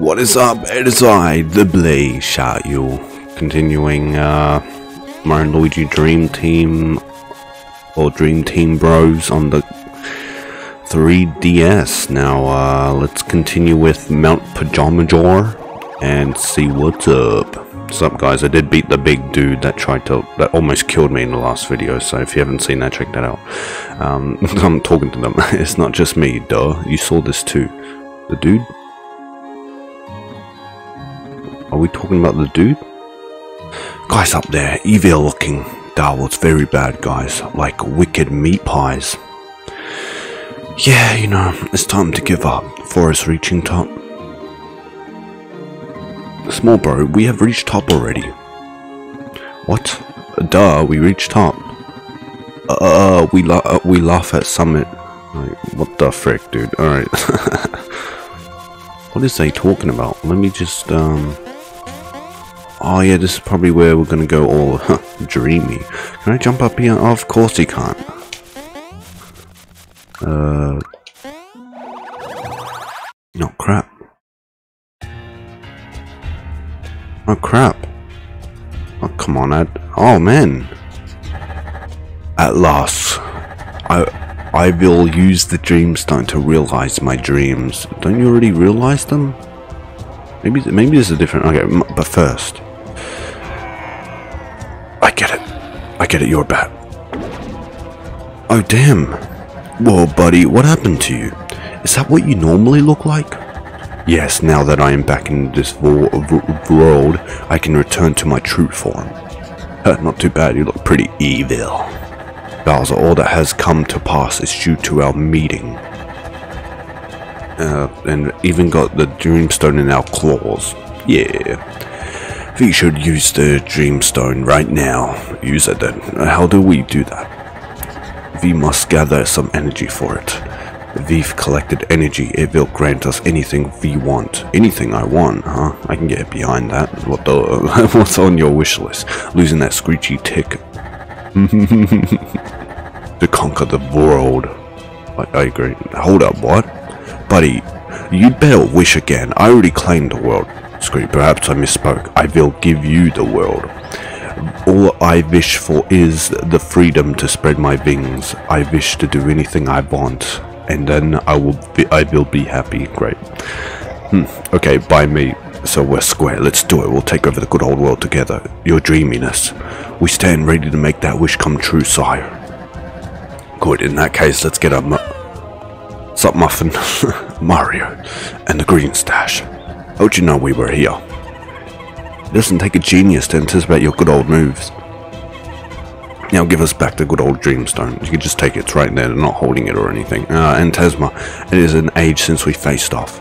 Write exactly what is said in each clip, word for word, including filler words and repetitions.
What is up? It is I, the BlazeShotU, continuing uh, Mario and Luigi Dream Team, or Dream Team Bros on the three D S. Now, uh, let's continue with Mount Pajamaja and see what's up. What's up, guys? I did beat the big dude that tried to that almost killed me in the last video, so if you haven't seen that, check that out. Um, I'm talking to them. It's not just me, duh. You saw this too. The dude? Are we talking about the dude? Guys up there, evil looking. That was very bad, guys. Like wicked meat pies. Yeah, you know, it's time to give up. Forest reaching top. Small bro, we have reached top already. What? Duh, we reached top. Uh, we la uh, we laugh at summit. Like, what the frick, dude? All right. What is they talking about? Let me just um. Oh yeah, this is probably where we're gonna go all dreamy. Can I jump up here? Oh, of course you can't. Uh. No crap. Oh crap. Oh come on, Ad. Oh man. At last. I I will use the Dreamstone to realize my dreams. Don't you already realize them? Maybe maybe this is different. Okay, but first. I get it. I get it, you're back. Oh damn. Whoa buddy, what happened to you? Is that what you normally look like? Yes, now that I am back in this world, I can return to my true form. Not too bad, you look pretty evil. Bowser, all that has come to pass is due to our meeting. Uh, and even got the Dreamstone in our claws. Yeah. We should use the Dreamstone right now. Use it then. How do we do that? We must gather some energy for it. We've collected energy, it will grant us anything we want. Anything I want, huh? I can get behind that. What the, what's on your wish list? Losing that screechy tick. To conquer the world. I, I agree. Hold up, what? Buddy, you'd better wish again. I already claimed the world. Screw, perhaps I misspoke. I will give you the world. All I wish for is the freedom to spread my wings. I wish to do anything I want. And then I will be, I will be happy. Great. Hmm. Okay, by me. So we're square. Let's do it. We'll take over the good old world together. Your dreaminess. We stand ready to make that wish come true, sire. Good. In that case, let's get a mu sup muffin, Mario, and the green stash. How'd you know we were here? It doesn't take a genius to anticipate your good old moves. Now give us back the good old Dreamstone. You can just take it, it's right there, they're not holding it or anything. Uh, Antasma, it is an age since we faced off.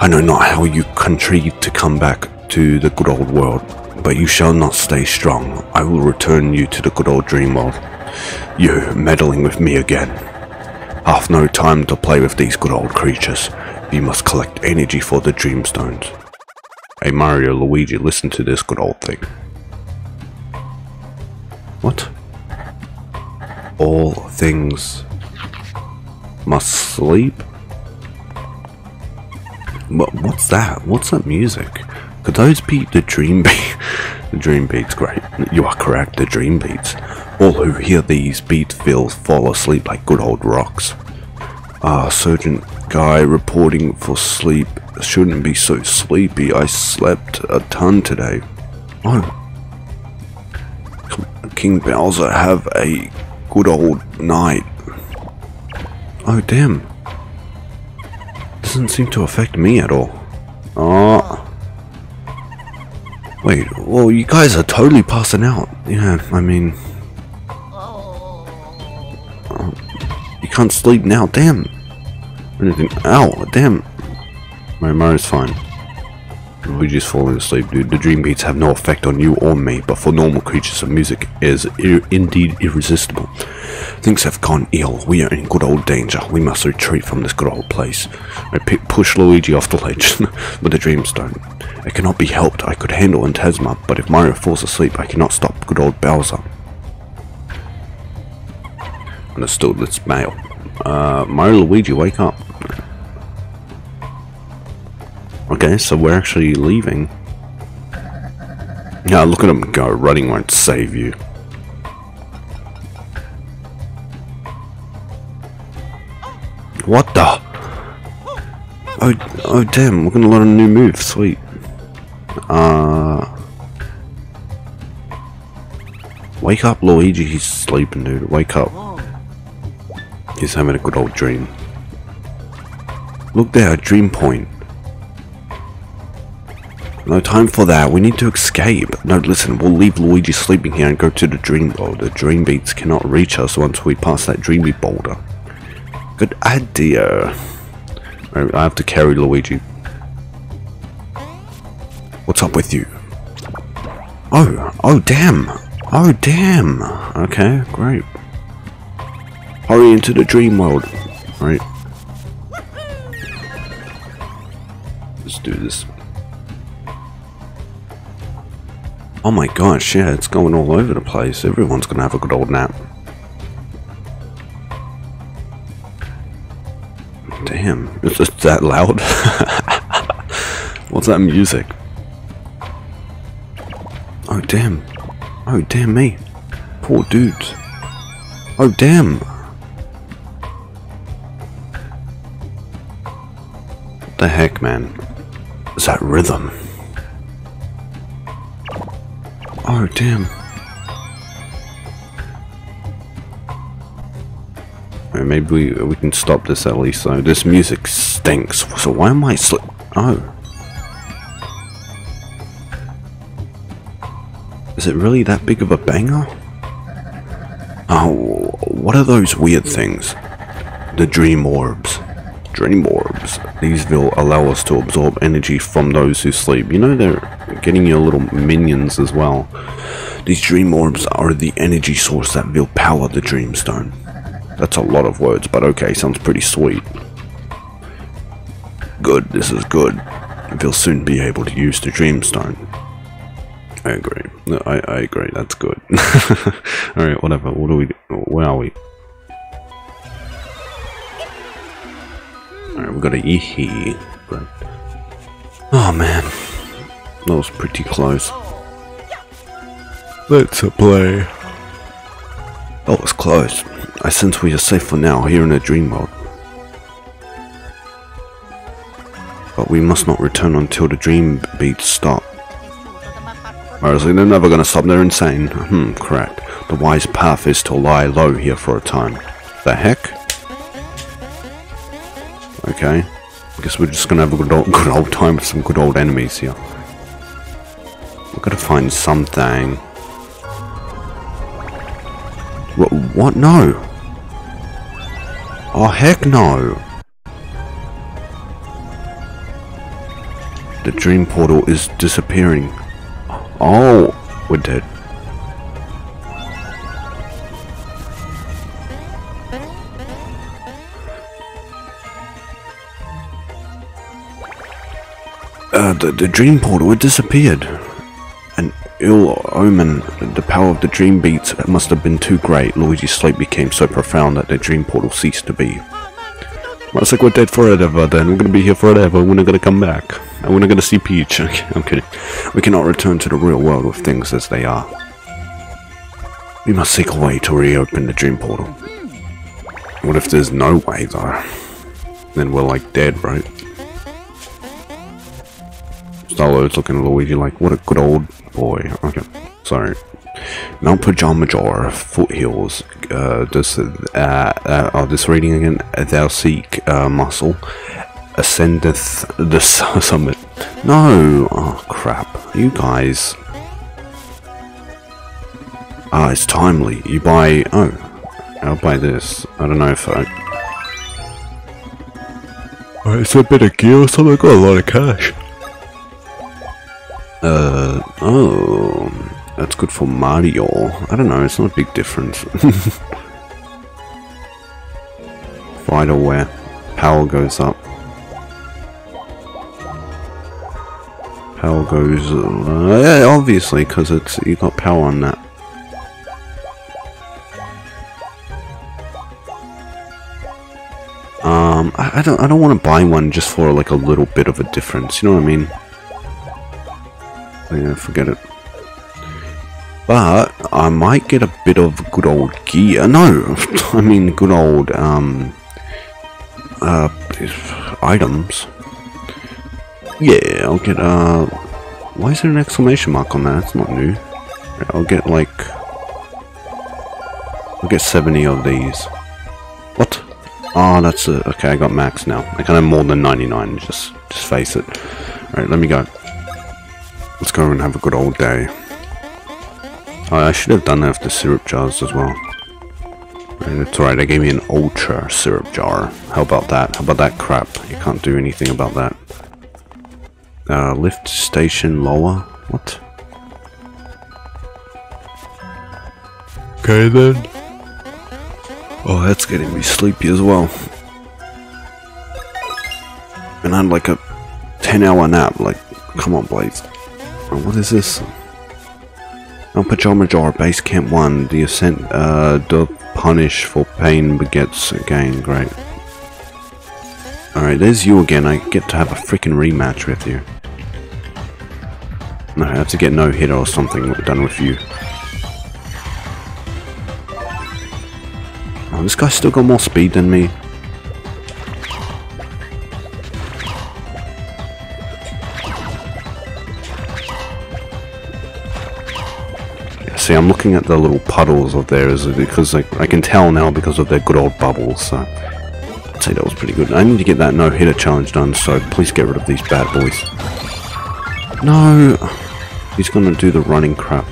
I know not how you contrived to come back to the good old world, but you shall not stay strong. I will return you to the good old dream world. You, meddling with me again. Half no time to play with these good old creatures. We must collect energy for the Dreamstones. Hey Mario, Luigi, listen to this good old thing. What? All things must sleep? What, what's that? What's that music? Could those be the Dreambeats? The Dreambeats, great. You are correct, the Dreambeats. All who hear these beats will fall asleep like good old rocks. Ah, uh, Sergeant Guy reporting for sleep. Shouldn't be so sleepy. I slept a ton today. Oh. King Bowser, have a good old night. Oh damn. Doesn't seem to affect me at all. Oh. Wait, well you guys are totally passing out. Yeah, I mean. Oh, you can't sleep now, damn. Anything. Ow, damn. My Mario's fine. We just falling asleep, dude. The dream beats have no effect on you or me, but for normal creatures, the music is ir indeed irresistible. Things have gone ill. We are in good old danger. We must retreat from this good old place. I p push Luigi off the ledge with the Dreamstone. It cannot be helped. I could handle Antasma, but if Mario falls asleep, I cannot stop good old Bowser. Understood. Let's bail. Uh, Mario, Luigi, wake up. Okay, so we're actually leaving. Yeah, look at him go. Running won't save you. What the? Oh, oh damn, we're gonna learn a new move, sweet. Uh... Wake up, Luigi, he's sleeping, dude. Wake up. He's having a good old dream. Look there, a dream point. No time for that, we need to escape. No, listen, we'll leave Luigi sleeping here and go to the dream world. The dream beats cannot reach us once we pass that dreamy boulder. Good idea. Right, I have to carry Luigi. What's up with you? Oh, oh damn. Oh damn. Okay, great. Hurry into the dream world. Right. Let's do this. Oh my gosh, yeah, it's going all over the place. Everyone's gonna have a good old nap. Damn, is it that loud? What's that music? Oh damn. Oh damn me. Poor dudes. Oh damn. What the heck, man? Is that rhythm? Oh damn. Maybe we, we can stop this at least though. This music stinks. So why am I sli- Oh. Is it really that big of a banger? Oh, what are those weird things? The dream orbs. Dream orbs. These will allow us to absorb energy from those who sleep. You know they're getting your little minions as well. These dream orbs are the energy source that will power the Dreamstone. That's a lot of words, but okay, sounds pretty sweet. Good, this is good. We'll soon be able to use the Dreamstone. I agree. No, I, I agree, that's good. Alright, whatever, what do we do? Where are we? Alright, we got a yee-hee. Oh man, that was pretty close. Let's a play. That was close. I sense we are safe for now, here in a dream world. But we must not return until the dream beats stop. Honestly, they're never gonna stop, they're insane. Hmm, correct. The wise path is to lie low here for a time. The heck? Okay. I guess we're just gonna have a good old, good old time with some good old enemies here. We've gotta find something. What? What? No! Oh heck no! The dream portal is disappearing. Oh! We're dead. Uh, the, the dream portal, it disappeared. An ill omen. The power of the dream beats must have been too great. Luigi's sleep became so profound that the dream portal ceased to be. Well, it's like we're dead forever then. We're gonna be here forever. We're not gonna come back. And we're not gonna see Peach. Okay, I'm kidding. We cannot return to the real world with things as they are. We must seek a way to reopen the dream portal. What if there's no way though? Then we're like dead, right? Starlow's looking at Luigi like, what a good old boy. Okay, sorry. Mount Pajamaja, foothills. Uh, this, uh, uh, oh, this reading again. Thou seek uh, muscle, ascendeth the summit. No! Oh, crap. You guys. Ah, it's timely. You buy. Oh, I'll buy this. I don't know if I. Alright, it's a bit of gear or something. I got a lot of cash. Uh, oh, that's good for Mario. I don't know, it's not a big difference. Fighterware, power goes up. Power goes, uh, yeah, obviously, because it's you got power on that. Um, I, I don't, I don't want to buy one just for like a little bit of a difference. You know what I mean? Yeah, forget it. But I might get a bit of good old gear. No, I mean good old um, uh, items. Yeah, I'll get uh. Why is there an exclamation mark on that? That's not new. Right, I'll get like. I'll get seventy of these. What? Oh, that's a, okay. I got max now. I can have more than ninety-nine. Just, just face it. All right, let me go. Let's go and have a good old day. Oh, I should have done that with the syrup jars as well. Right, that's alright, they gave me an ultra syrup jar. How about that? How about that crap? You can't do anything about that. Uh, lift station lower? What? Okay then. Oh, that's getting me sleepy as well. And I had like a ten hour nap, like, come on Blaze. Oh, what is this? On Pajamaja, base camp one, the ascent uh, doth punish for pain begets again. Great. Alright, there's you again. I get to have a freaking rematch with you. No, I have to get no hit or something done with you. Oh, this guy's still got more speed than me. See, I'm looking at the little puddles of theirs because I, I can tell now because of their good old bubbles, so I'd say that was pretty good. I need to get that no-hitter challenge done, so please get rid of these bad boys. No! He's gonna do the running crap.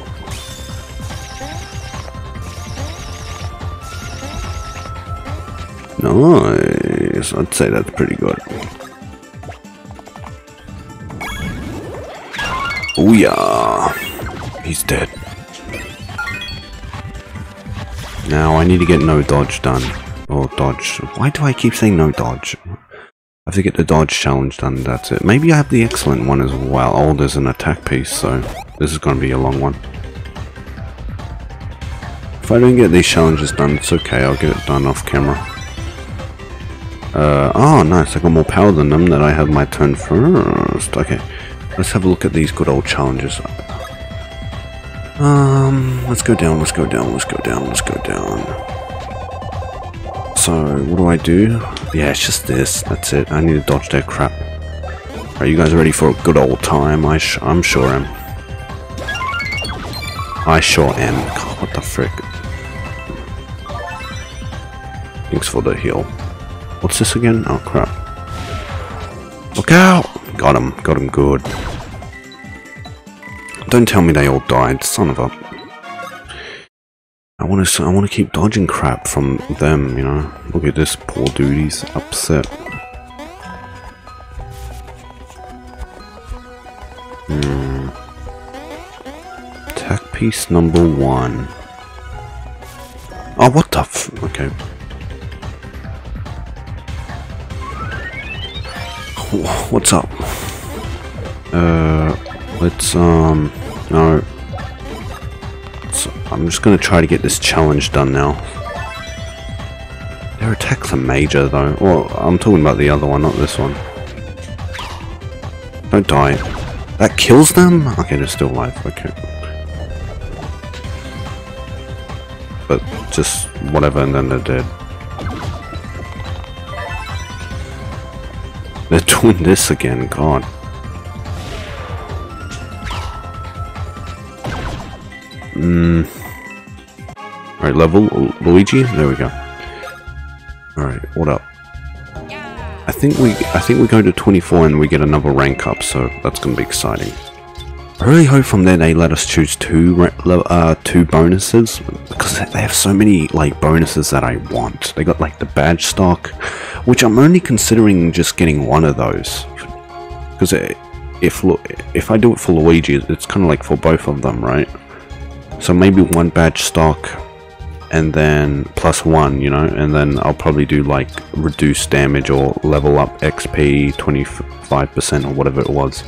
Nice! I'd say that's pretty good. Oh yeah! He's dead. Now I need to get no dodge done, or dodge, why do I keep saying no dodge? I have to get the dodge challenge done, that's it. Maybe I have the excellent one as well. Oh, there's an attack piece, so this is going to be a long one. If I don't get these challenges done, it's okay, I'll get it done off camera. Uh, oh nice, I got more power than them that I have my turn first. Okay, let's have a look at these good old challenges. Um, let's go down, let's go down, let's go down, let's go down. So, what do I do? Yeah, it's just this, that's it. I need to dodge that crap. Are you guys ready for a good old time? I sh I'm sure am. I sure am. God, what the frick? Thanks for the heal. What's this again? Oh, crap. Look out! Got him, got him good. Don't tell me they all died, son of a... I want to I want to keep dodging crap from them, you know. Look at this poor dude, he's upset. Hmm. Attack piece number one. Oh, what the f... Okay. What's up? Uh... Let's, um, no. So I'm just gonna try to get this challenge done now. Their attacks are major though. Well, I'm talking about the other one, not this one. Don't die. That kills them? Okay, they're still alive, okay. But just whatever, and then they're dead. They're doing this again, God. Mm. Alright, level Luigi. There we go. Alright, what up? I think we I think we go to twenty-four and we get another rank up, so that's gonna be exciting. I really hope from there they let us choose two uh, two bonuses, because they have so many like bonuses that I want. They got like the badge stock, which I'm only considering just getting one of those, because if if I do it for Luigi, it's kind of like for both of them, right? So maybe one badge stock, and then plus one, you know, and then I'll probably do like reduce damage or level up X P twenty-five percent or whatever it was.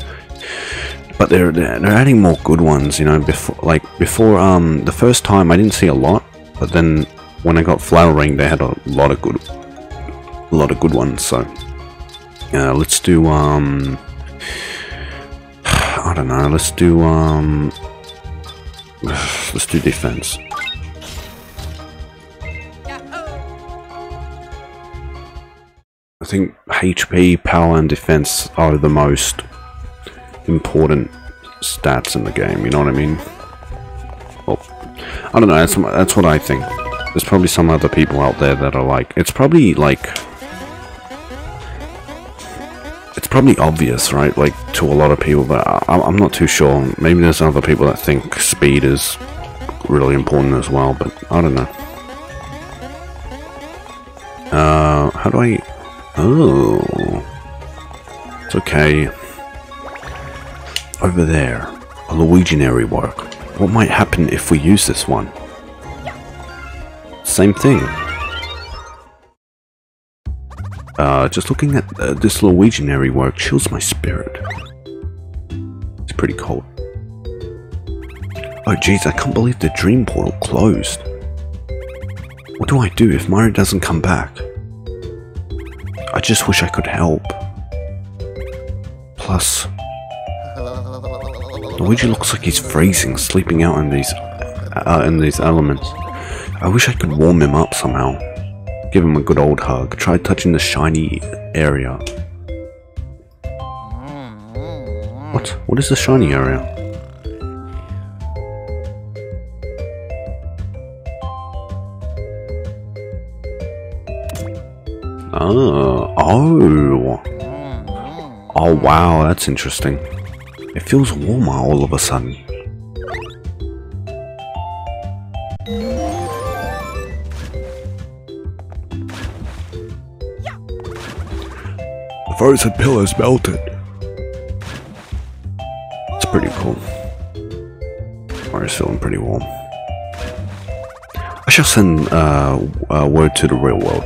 But they're they're adding more good ones, you know. Before like before um the first time I didn't see a lot, but then when I got Flower Ring, they had a lot of good a lot of good ones. So uh, let's do um, I don't know. Let's do um, let's do defense. I think H P, power, and defense are the most important stats in the game. You know what I mean? Well, I don't know. That's that's what I think. There's probably some other people out there that are like, it's probably like, it's probably obvious, right? Like, to a lot of people, but I, I'm not too sure. Maybe there's other people that think speed is really important as well, but I don't know. Uh, how do I? Oh, it's okay. Over there, a Luiginary work. What might happen if we use this one? Same thing. Uh, just looking at uh, this Luiginary work chills my spirit. It's pretty cold. Oh jeez, I can't believe the dream portal closed. What do I do if Mario doesn't come back? I just wish I could help. Plus, Luigi looks like he's freezing, sleeping out in these uh, in these elements. I wish I could warm him up somehow. Give him a good old hug. Try touching the shiny area. What? What is the shiny area? Oh. Oh. Oh wow, that's interesting. It feels warmer all of a sudden. The frozen pillars melted. It's pretty cool. Mario's feeling pretty warm. I shall send uh, a word to the real world.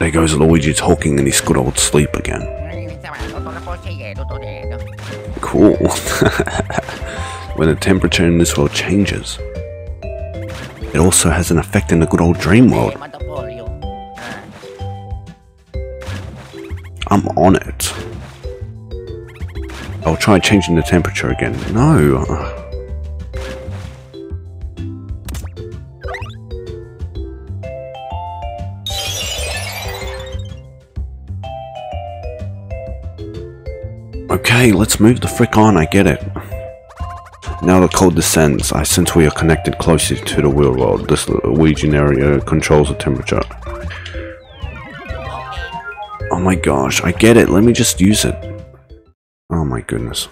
There goes Luigi talking in his good old sleep again. Cool. When the temperature in this world changes, it also has an effect in the good old dream world. I'm on it. I'll try changing the temperature again. No. Okay, let's move the frick on, I get it. Now the cold descends. I sense we are connected closer to the real world. This Luigi area controls the temperature. Oh my gosh, I get it. Let me just use it. Oh my goodness.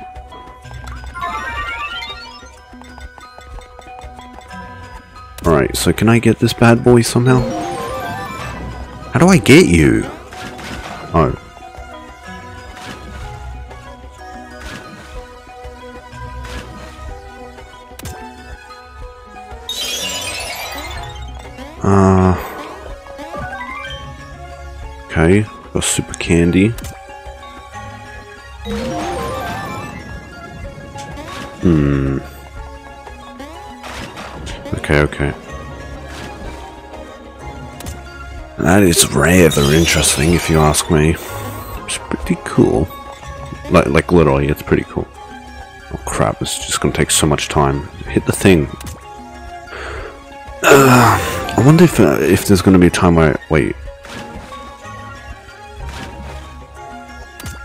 Alright, so can I get this bad boy somehow? How do I get you? Oh. Uh, okay, got super candy. Hmm. Okay, okay. That is rather interesting, if you ask me. It's pretty cool. Like, like literally, it's pretty cool. Oh crap! It's just gonna take so much time. Hit the thing. Uh, I wonder if, uh, if there's going to be a time where... Wait.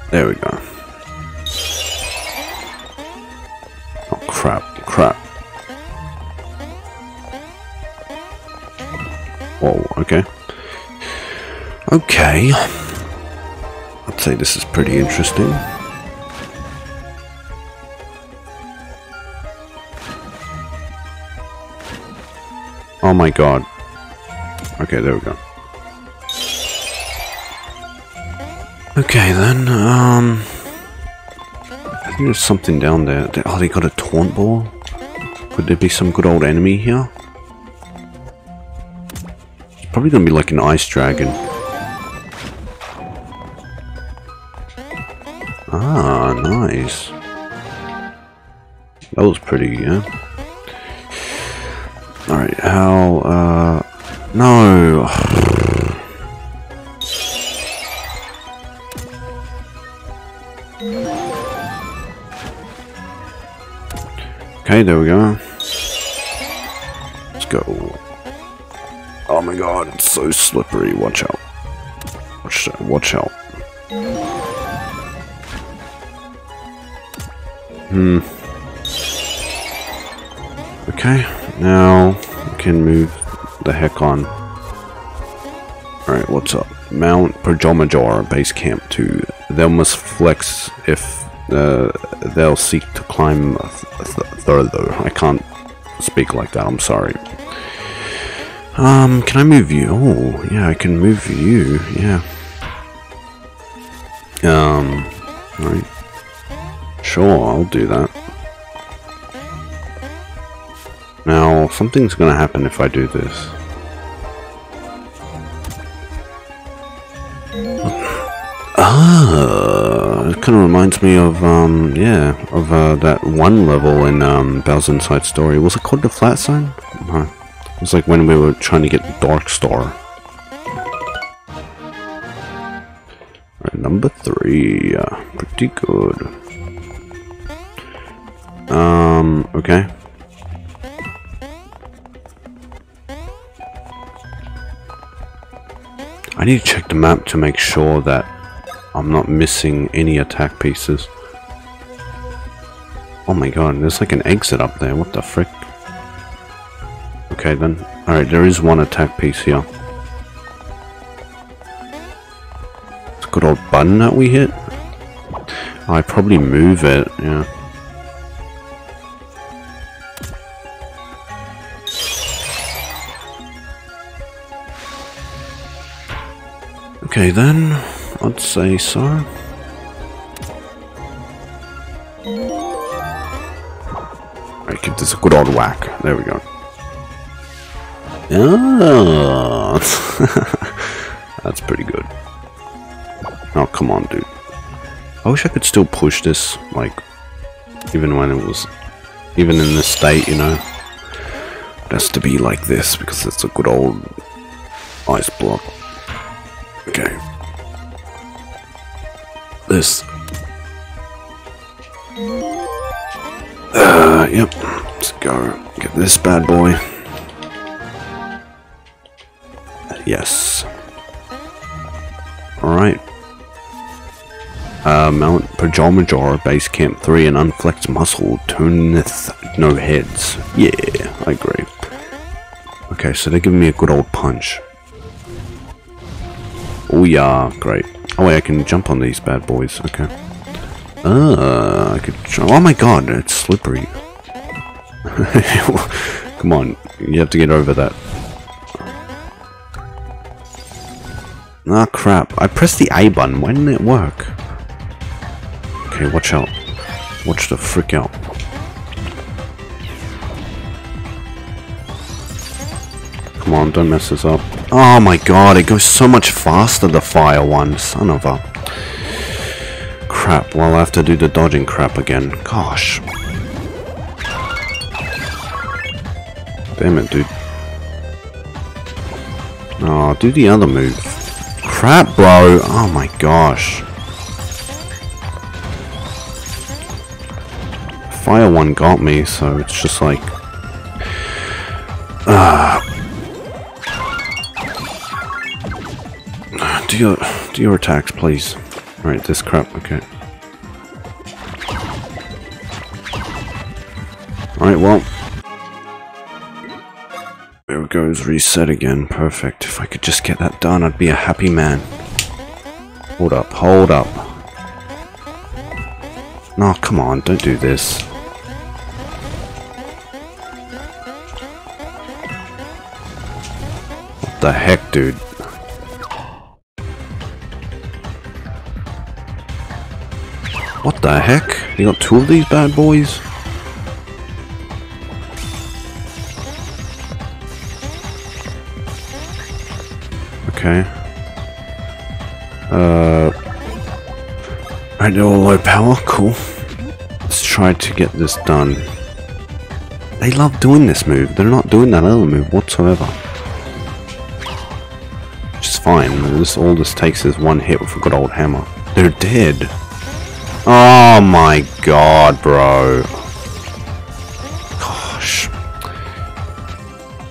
There we go. Oh, crap. Crap. Whoa, okay. Okay. I'd say this is pretty interesting. Oh my god. Okay, there we go. Okay, then, um... I think there's something down there. Oh, they got a taunt ball? Could there be some good old enemy here? It's probably gonna be like an ice dragon. Ah, nice. That was pretty, yeah? Alright, how, uh... No! Okay, there we go. Let's go. Oh my god, it's so slippery. Watch out. Watch out. Watch out. Hmm. Okay, now we can move the heck on. Alright, what's up? Mount Pajamaja base camp two. They'll must flex if uh, they'll seek to climb further. I can't speak like that, I'm sorry. Um, can I move you? Oh, yeah, I can move you, yeah. Um, right. Sure, I'll do that. Now, something's gonna happen if I do this. Ah, it kind of reminds me of, um, yeah, of, uh, that one level in, um, Bowser Inside Story. Was it called the Flat Sign? No. It was like when we were trying to get Dark Star. Alright, number three. Uh, pretty good. Um, okay. I need to check the map to make sure that I'm not missing any attack pieces. Oh my god, there's like an exit up there, what the frick? Okay then, alright, there is one attack piece here. It's a good old button that we hit. I probably move it, yeah. Okay then, I'd say so. Alright, give this a good old whack. There we go. Ah, that's pretty good. Oh, come on, dude. I wish I could still push this, like, even when it was, even in this state, you know. It has to be like this, because it's a good old ice block. Okay. This. Uh, yep. Let's go get this bad boy. Yes. Alright. Uh, Mount Pajamaja base camp three and unflexed muscle turneth no heads. Yeah, I agree. Okay, so they're giving me a good old punch. Oh yeah, great. Oh wait, I can jump on these bad boys, okay. Uh, I could jump. Oh my god, it's slippery. Come on, you have to get over that. Ah crap, I pressed the A button, why didn't it work? Okay, watch out. Watch the frick out. Come on, don't mess this up. Oh my god, it goes so much faster, the fire one. Son of a... Crap, well I have to do the dodging crap again. Gosh. Damn it, dude. Oh, do the other move. Crap, bro. Oh my gosh. Fire one got me, so it's just like... Ah... Uh, Do your, do your attacks, please. Alright, this crap, okay. Alright, well. There it goes, reset again, perfect. If I could just get that done, I'd be a happy man. Hold up, hold up. No, come on, don't do this. What the heck, dude? What the heck? You got two of these bad boys? Okay. Uh. Alright, they're all low power. Cool. Let's try to get this done. They love doing this move. They're not doing that other move whatsoever. Which is fine. This, all this takes is one hit with a good old hammer. They're dead. Oh my god, bro. Gosh.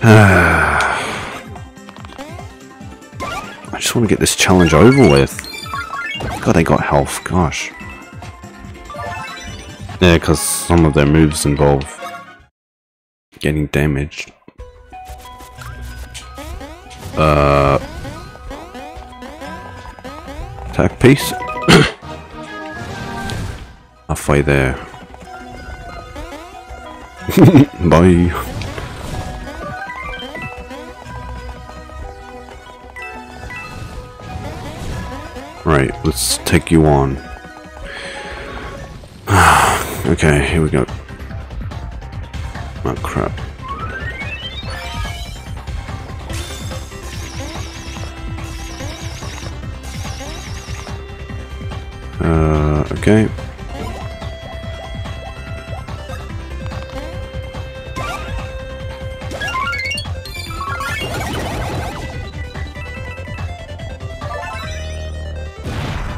I just want to get this challenge over with. God, they got health. Gosh. Yeah, because some of their moves involve getting damaged. Uh, attack piece. Halfway there. Bye. Right, let's take you on. Okay, here we go. Oh crap. Uh, okay.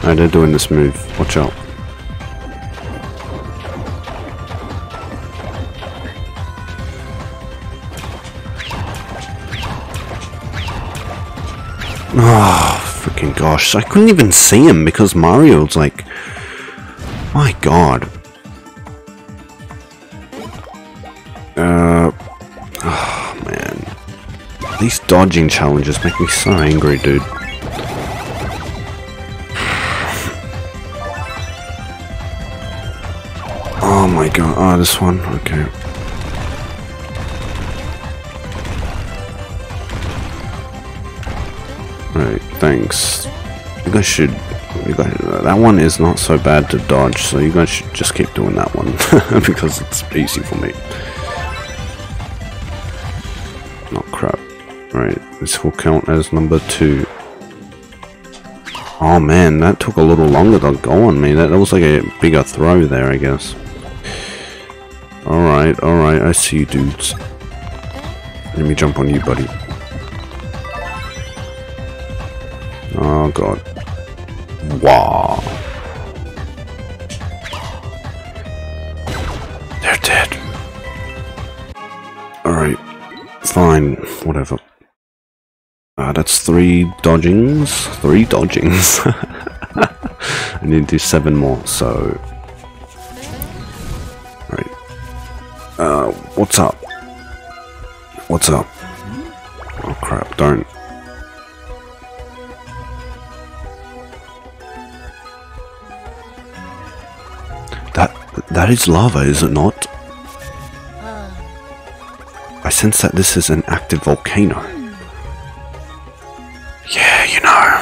Alright, they're doing this move. Watch out. Oh, freaking gosh. I couldn't even see him because Mario's like... My god. Uh, oh, man. These dodging challenges make me so angry, dude. Oh my god. Oh, this one. Okay. Right, thanks. You guys should... You guys, that one is not so bad to dodge, so you guys should just keep doing that one. Because it's easy for me. Not crap. Right, this will count as number two. Oh man, that took a little longer to go on me. That, that was like a bigger throw there, I guess. Alright, alright, I see you dudes. Let me jump on you, buddy. Oh god. Wow. They're dead. Alright. Fine. Whatever. Uh, that's three dodgings. Three dodgings. I need to do seven more, so... Alright. Uh, what's up? What's up? Oh crap, don't. That is lava, is it not? I sense that this is an active volcano. Yeah, you know.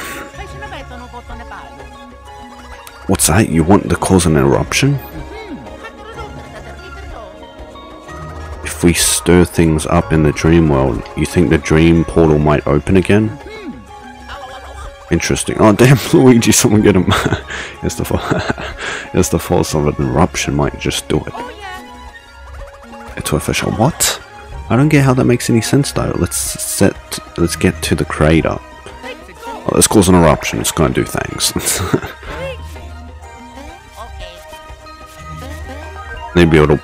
What's that? You want to cause an eruption? If we stir things up in the dream world, you think the dream portal might open again? Interesting. Oh damn, Luigi, someone get him. It's the it's the force of an eruption might just do it. It's official. What? I don't get how that makes any sense though. Let's set let's get to the crater. Oh, let's cause an eruption, it's gonna do things. Maybe it'll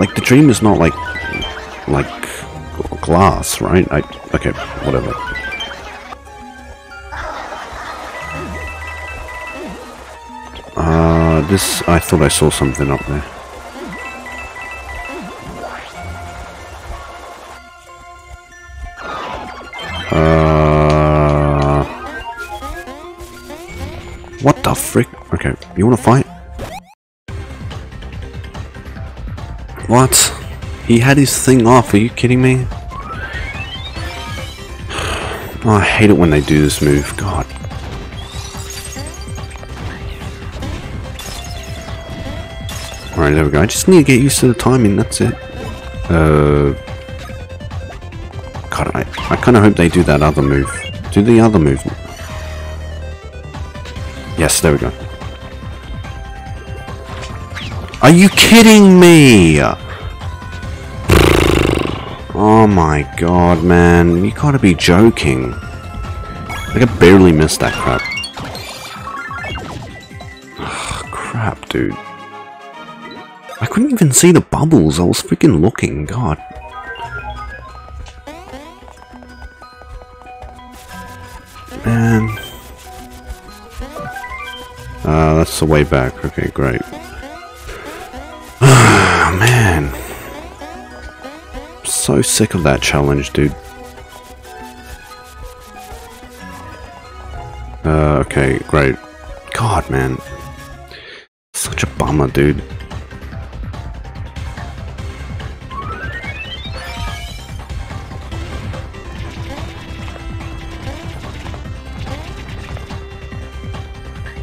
like the dream is not like like glass, right? I okay, whatever. Uh, this... I thought I saw something up there. Uh... What the frick? Okay, you wanna fight? What? He had his thing off, are you kidding me? Oh, I hate it when they do this move, god. Alright, there we go. I just need to get used to the timing, that's it. Uh, God, I, I kind of hope they do that other move. Do the other move. Yes, there we go. Are you kidding me? Oh my god, man. You gotta be joking. Like, I barely missed that crap. Ugh, crap, dude. I couldn't even see the bubbles. I was freaking looking. God. Man. Uh, that's the way back. Okay, great. Ah, man. I'm so sick of that challenge, dude. Uh, okay, great. God, man. Such a bummer, dude.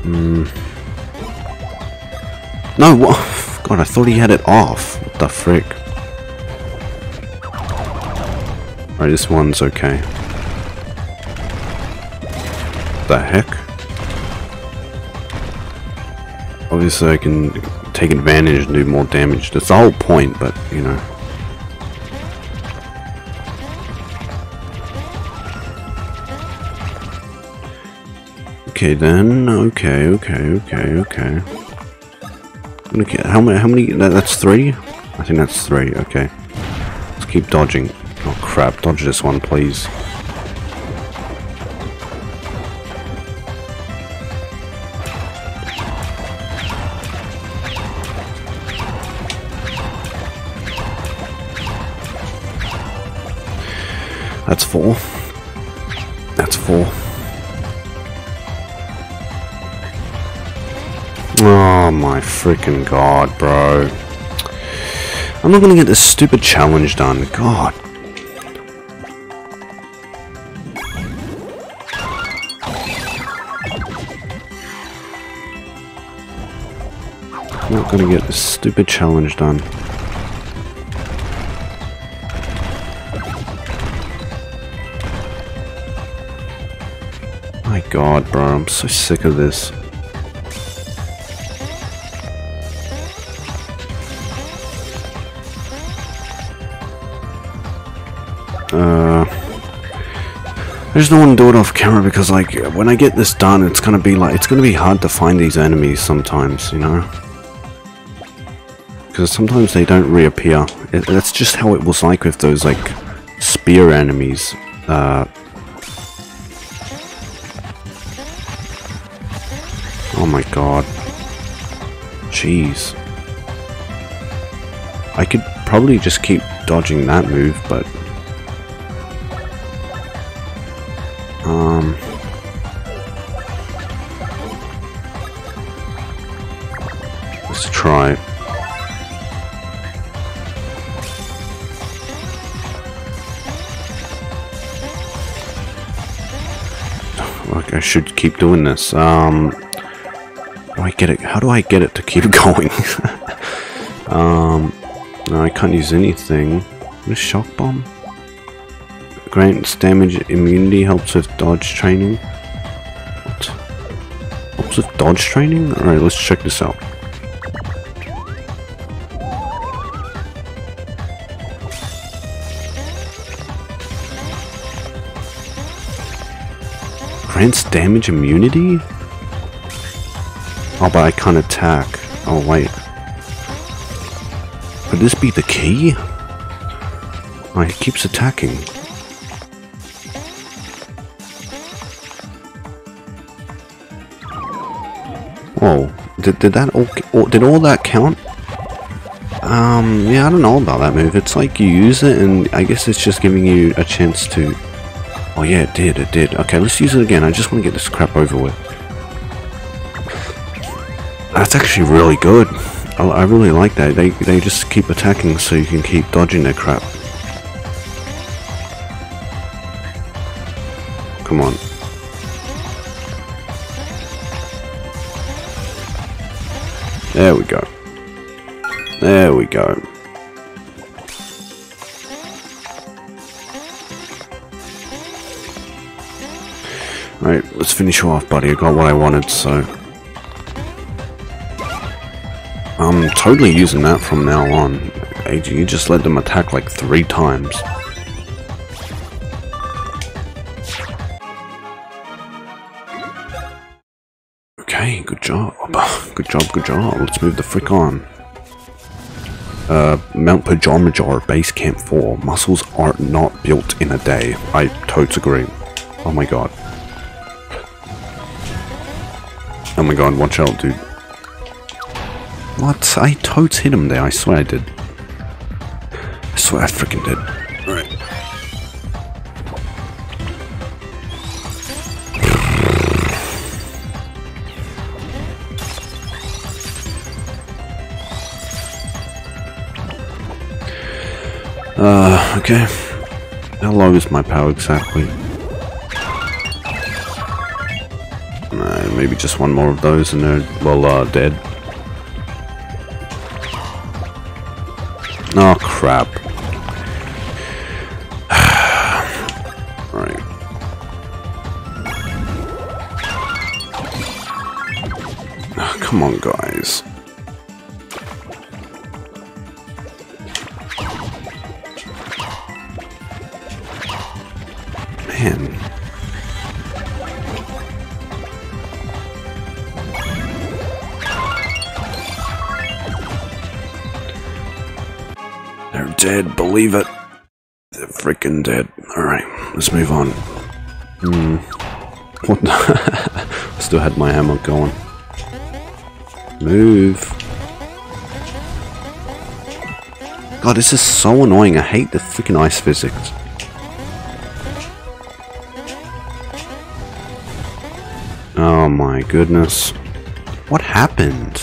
Mm. No, what? God, I thought he had it off. What the frick? Alright, this one's okay. What the heck? Obviously, I can take advantage and do more damage. That's the whole point, but, you know. Okay then, okay, okay, okay, okay. Okay, how many, how many, that, that's three? I think that's three, okay. Let's keep dodging. Oh crap, dodge this one, please. That's four. That's four. Oh my freaking god, bro. I'm not gonna get this stupid challenge done, god. I'm not gonna get this stupid challenge done. My god, bro, I'm so sick of this. Uh, I just don't want to do it off camera because, like, when I get this done, it's gonna be like it's gonna be hard to find these enemies sometimes, you know. Because sometimes they don't reappear. It, that's just how it was like with those like spear enemies. Uh, oh my god, jeez! I could probably just keep dodging that move, but. Um. Let's try. Like, I should keep doing this. Um. How do I get it? How do I get it to keep going? um. No, I can't use anything. This shock bomb. Grants damage immunity, helps with dodge training. What? Helps with dodge training? Alright, let's check this out. Grants damage immunity? Oh, but I can't attack. Oh, wait. Could this be the key? Oh, it keeps attacking. Whoa, did, did that all, all, did all that count? Um, yeah, I don't know about that move. It's like you use it and I guess it's just giving you a chance to... Oh yeah, it did, it did. Okay, let's use it again. I just want to get this crap over with. That's actually really good. I, I really like that. They, they just keep attacking so you can keep dodging their crap. Come on. There we go. There we go. Alright, let's finish you off, buddy. I got what I wanted, so... I'm totally using that from now on. A G, you just let them attack like three times. Hey, good job. Good job, good job. Let's move the frick on. Uh, Mount Pajamaja Base Camp four. Muscles are not built in a day. I totes agree. Oh my god. Oh my god, watch out, dude. What? I totes hit him there, I swear I did. I swear I freaking did. Alright. Uh, okay. How low is my power exactly? No, maybe just one more of those and they're, well, uh, dead. Oh, crap. Alright. Oh, come on, guys. Man. They're dead, believe it. They're freaking dead. Alright, let's move on. Hmm. What the? I still had my hammer going. Move. God, this is so annoying. I hate the freaking ice physics. Oh my goodness. What happened?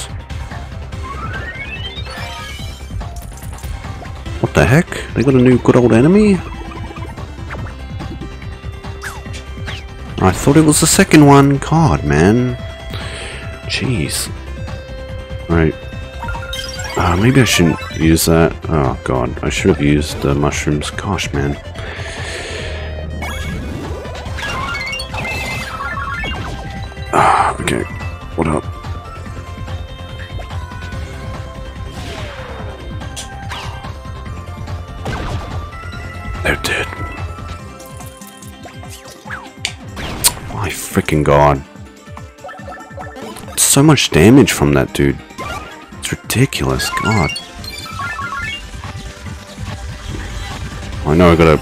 What the heck? They got a new good old enemy? I thought it was the second one. God, man. Jeez. Right. Uh, maybe I shouldn't use that. Oh god, I should have used the mushrooms. Gosh, man. Okay, what up? They're dead. My freaking god. So much damage from that dude. It's ridiculous, god. I know I gotta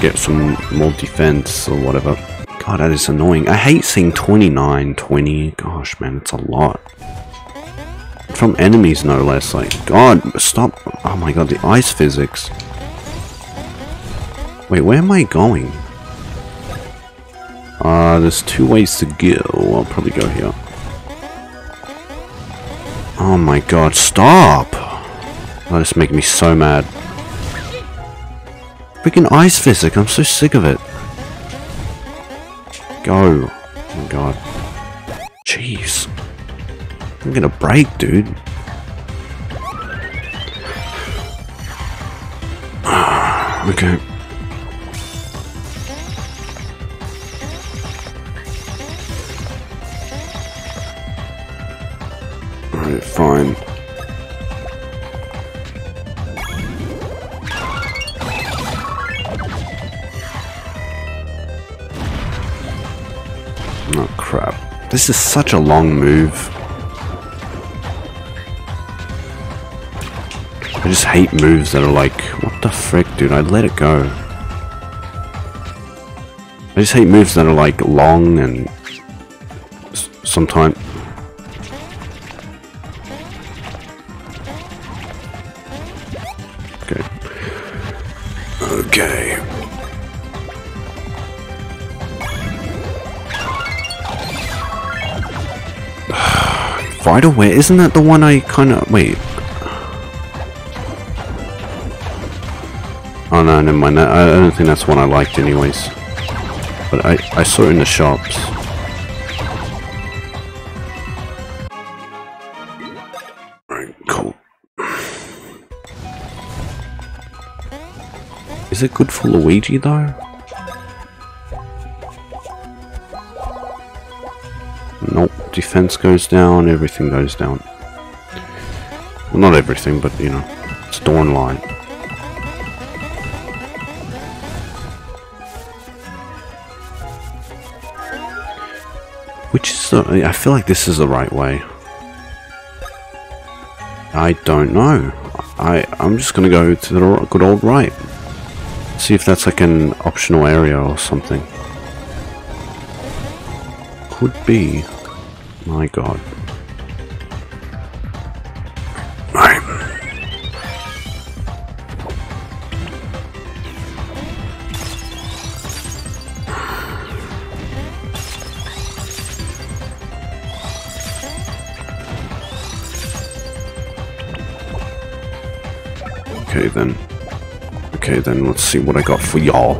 get some more defense or whatever. God, that is annoying. I hate seeing twenty-nine, twenty. Gosh, man, it's a lot. From enemies, no less. Like, God, stop. Oh my god, the ice physics. Wait, where am I going? Uh, there's two ways to go. I'll probably go here. Oh my god, stop. Oh, this is making me so mad. Freaking ice physics, I'm so sick of it. Go. Oh my god. Jeez. I'm gonna break, dude. Okay. Alright, fine. Oh crap. This is such a long move. I just hate moves that are like, what the frick, dude, I let it go. I just hate moves that are like long and sometimes... Okay. Okay. Right away, isn't that the one I kind of wait? Oh no, never mind. I don't think that's one I liked, anyways. But I I saw it in the shops. Alright, cool. Is it good for Luigi though? Nope. Defense goes down, everything goes down. Well, not everything, but you know, it's Dawn Line. Which is the... I feel like this is the right way. I don't know. I, I'm just gonna go to the good old right. See if that's like an optional area or something. Could be. My god. Right. Okay then. Okay then, let's see what I got for y'all.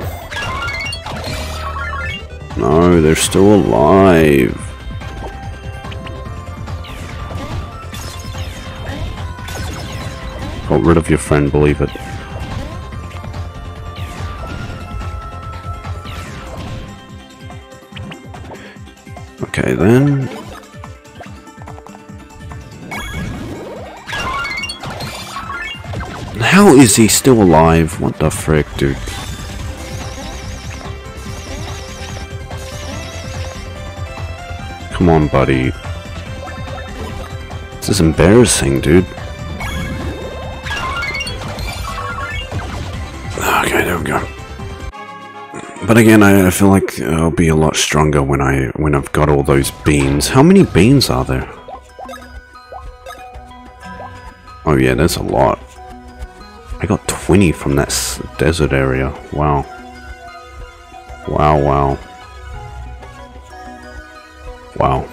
No, they're still alive. Got rid of your friend, believe it. Okay then. How is he still alive? What the frick, dude? Come on, buddy. This is embarrassing, dude. Okay, there we go. But again, I, I feel like I'll be a lot stronger when I when I've got all those beams. How many beams are there? Oh yeah, there's a lot. I got twenty from that s desert area. Wow. Wow, wow. Wow.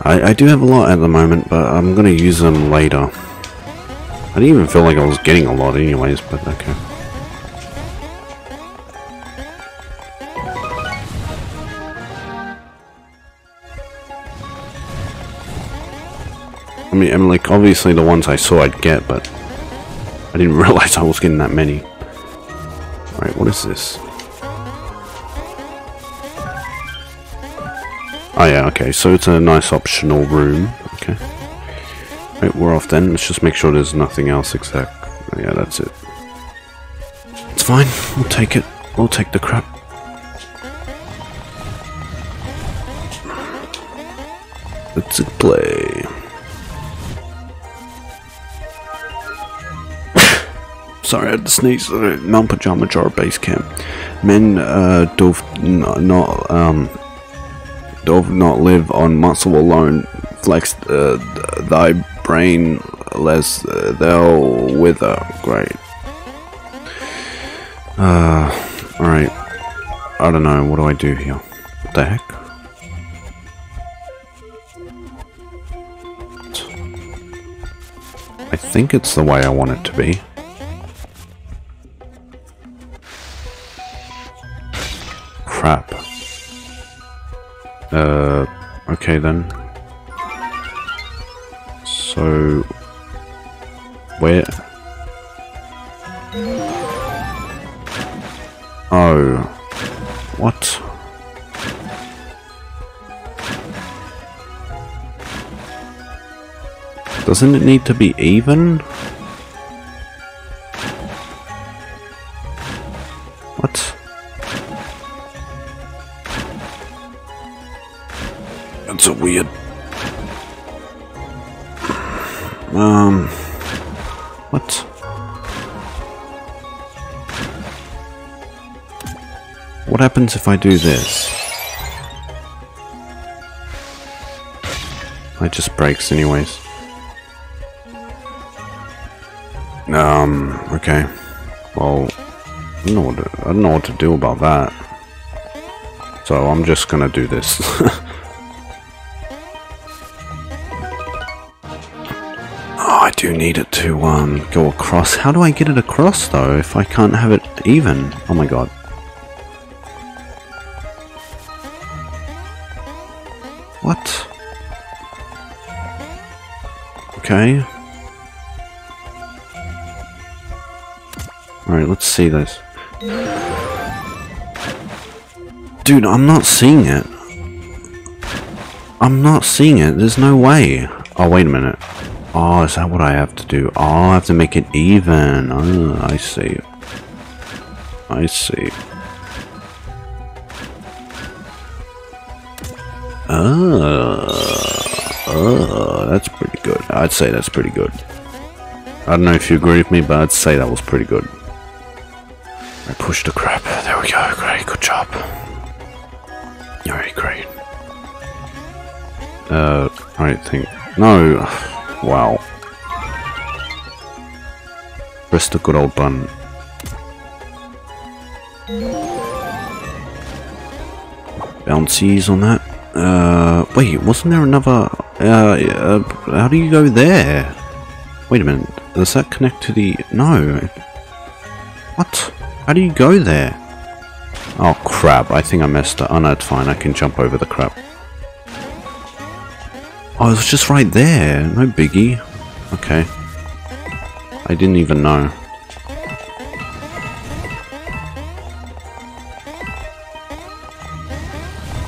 I, I do have a lot at the moment, but I'm gonna use them later. I didn't even feel like I was getting a lot anyways, but okay. I mean, I'm like, obviously the ones I saw I'd get, but I didn't realize I was getting that many. Alright, what is this? Oh yeah, okay, so it's a nice optional room. Okay. Right, we're off then. Let's just make sure there's nothing else exact. Oh, yeah, that's it. It's fine. We'll take it. We'll take the crap. Let's play. Sorry, I had to sneeze. Mount Pajama Jar Base Camp. Men uh, do not... um. Dove not live on muscle alone, flex uh, th thy brain, lest uh, thou wither. Great. Uh, alright. I don't know, what do I do here? What the heck? I think it's the way I want it to be. Crap. Uh, okay then. So, where? Oh, what? Doesn't it need to be even? What? That's a weird. Um. What? What happens if I do this? It just breaks, anyways. Um. Okay. Well, I don't know what to, I don't know what to do about that. So I'm just gonna do this. I do need it to um, go across. How do I get it across though if I can't have it even? Oh my god. What? Okay. Alright, let's see this. Dude, I'm not seeing it. I'm not seeing it. There's no way. Oh, wait a minute. Oh, is that what I have to do? Oh, I have to make it even. Oh, I see. I see. Ah, ah, that's pretty good. I'd say that's pretty good. I don't know if you agree with me, but I'd say that was pretty good. I pushed the crap. There we go. Great. Good job. Alright, great. Uh, I don't think... No! Wow. Press the good old button. Bouncies on that. Uh, wait, wasn't there another... Uh, uh, how do you go there? Wait a minute. Does that connect to the... No. What? How do you go there? Oh crap, I think I messed up. Oh no, it's fine. I can jump over the crap. Oh, it was just right there. No biggie. Okay. I didn't even know.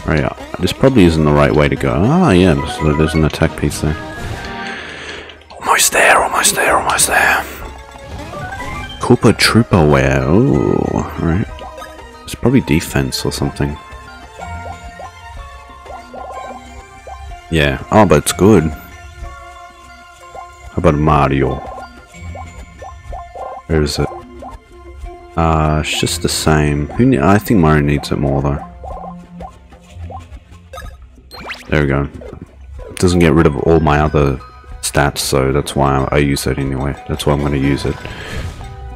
Right, uh, this probably isn't the right way to go. Ah, yeah, so there's an attack piece there. Almost there, almost there, almost there. Koopa Troopa wear. Oh, right. It's probably defense or something. Yeah. Oh, but it's good. How about Mario? Where is it? Ah, uh, it's just the same. Who? Ne I think Mario needs it more though. There we go. It doesn't get rid of all my other stats, so that's why I, I use it anyway. That's why I'm going to use it.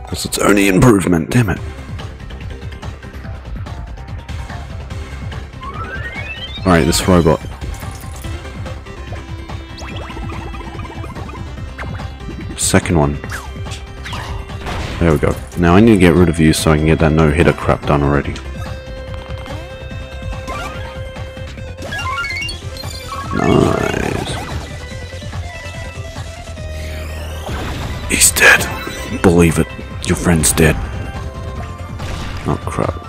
Because it's only improvement. Damn it. All right, this robot. Second one. There we go. Now I need to get rid of you so I can get that no-hitter crap done already. Nice. He's dead. Believe it. Your friend's dead. Oh crap.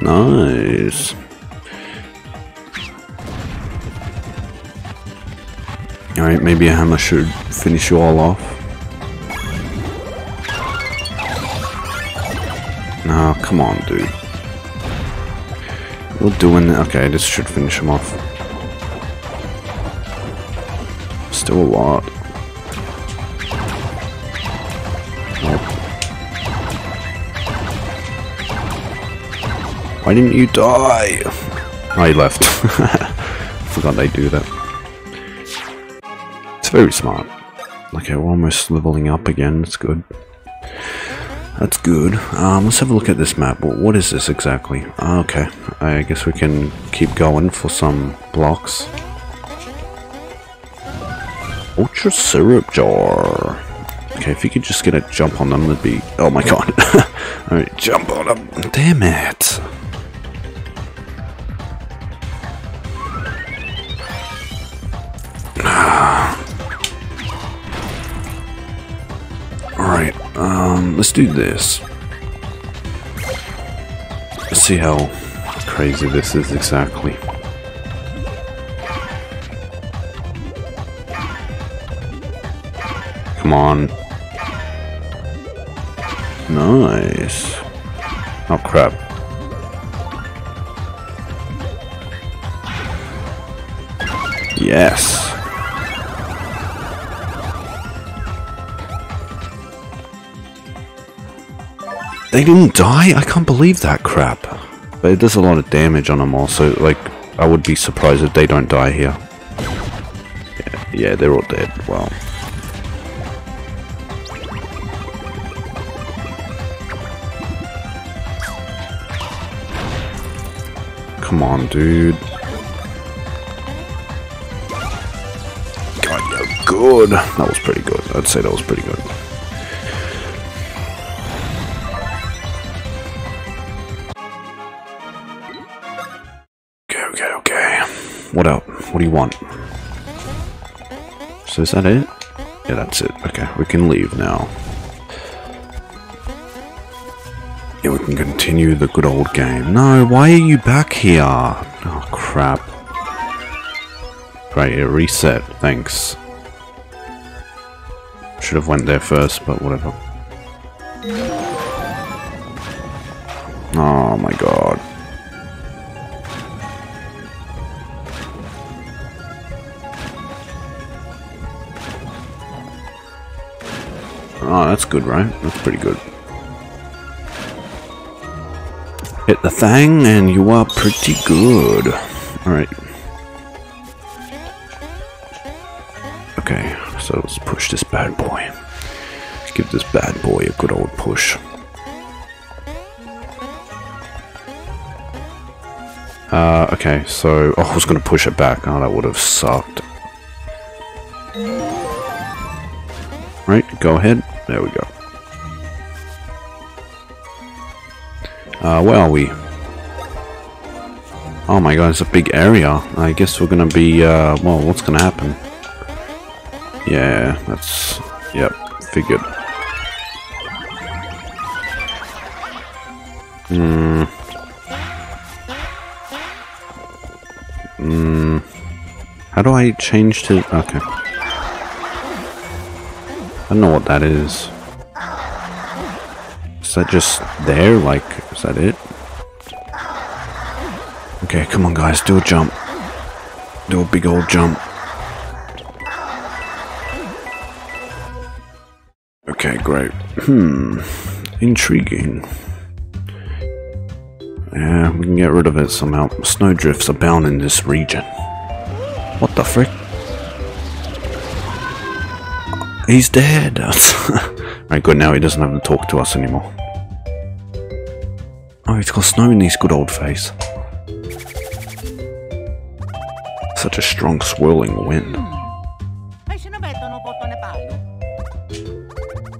Nice. Alright, maybe a hammer should finish you all off. No, oh, come on, dude. We're doing... Okay, this should finish him off. Still a lot. Why didn't you die? Oh, he left. Forgot they do that. It's very smart. Okay, we're almost leveling up again. That's good. That's good. Um, let's have a look at this map. What is this exactly? Oh, okay, I guess we can keep going for some blocks. Ultra syrup jar. Okay, if you could just get a jump on them, that'd be... Oh my god. Alright, jump on them. Damn it. Um, let's do this. Let's see how crazy this is exactly. Come on. Nice. Oh crap. Yes. They didn't die? I can't believe that crap. But it does a lot of damage on them also, like, I would be surprised if they don't die here. Yeah, yeah, they're all dead. Wow. Come on, dude. God, you're good. That was pretty good. I'd say that was pretty good. What up? What do you want? So is that it? Yeah, that's it. Okay, we can leave now. Yeah, we can continue the good old game. No, why are you back here? Oh, crap. Great, it reset, thanks. Should have went there first, but whatever. Oh my god. Oh, that's good, right? That's pretty good. Hit the thing, and you are pretty good. Alright. Okay, so let's push this bad boy. Let's give this bad boy a good old push. Uh, okay, so... Oh, I was gonna push it back. Oh, that would have sucked. Right, go ahead. There we go. Uh, where are we? Oh my god, it's a big area. I guess we're gonna be, uh, well, what's gonna happen? Yeah, that's... Yep, figured. Hmm. Hmm. How do I change to... Okay. I don't know what that is. Is that just there? Like, is that it? Okay, come on guys, do a jump. Do a big old jump. Okay, great. Hmm. Intriguing. Yeah, we can get rid of it somehow. Snowdrifts abound in this region. What the frick? He's dead! Alright, good, now he doesn't have to talk to us anymore. Oh, he's got snow in his good old face. Such a strong swirling wind.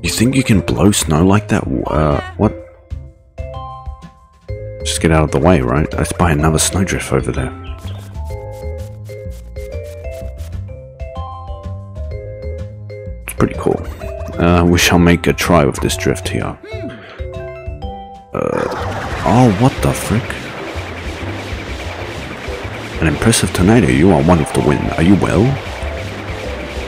You think you can blow snow like that? Uh, what? Just get out of the way, right? Let's buy another snowdrift over there. Pretty cool. Uh, we shall make a try with this drift here. Uh, oh, what the frick? An impressive tornado. You are one of the wind. Are you well?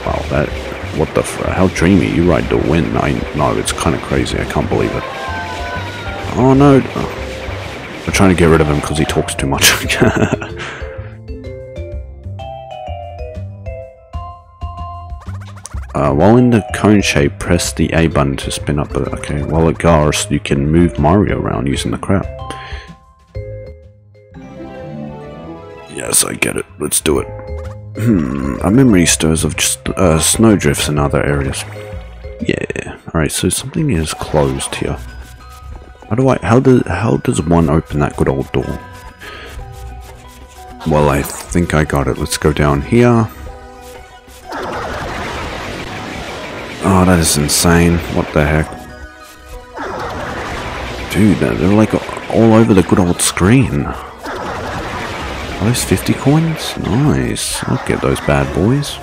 Wow, that... What the frick? How dreamy. You ride the wind. I know, it's kind of crazy. I can't believe it. Oh, no. Oh. We're trying to get rid of him because he talks too much. Uh, while in the cone shape, press the A button to spin up the... Okay, while it goes, you can move Mario around using the crab. Yes, I get it. Let's do it. Hmm, our memory stirs of just, uh, snowdrifts in other areas. Yeah. Alright, so something is closed here. How do I... How, do, how does one open that good old door? Well, I think I got it. Let's go down here. Oh, that is insane. What the heck? Dude, they're like all over the good old screen. Are those fifty coins? Nice. I'll get those bad boys.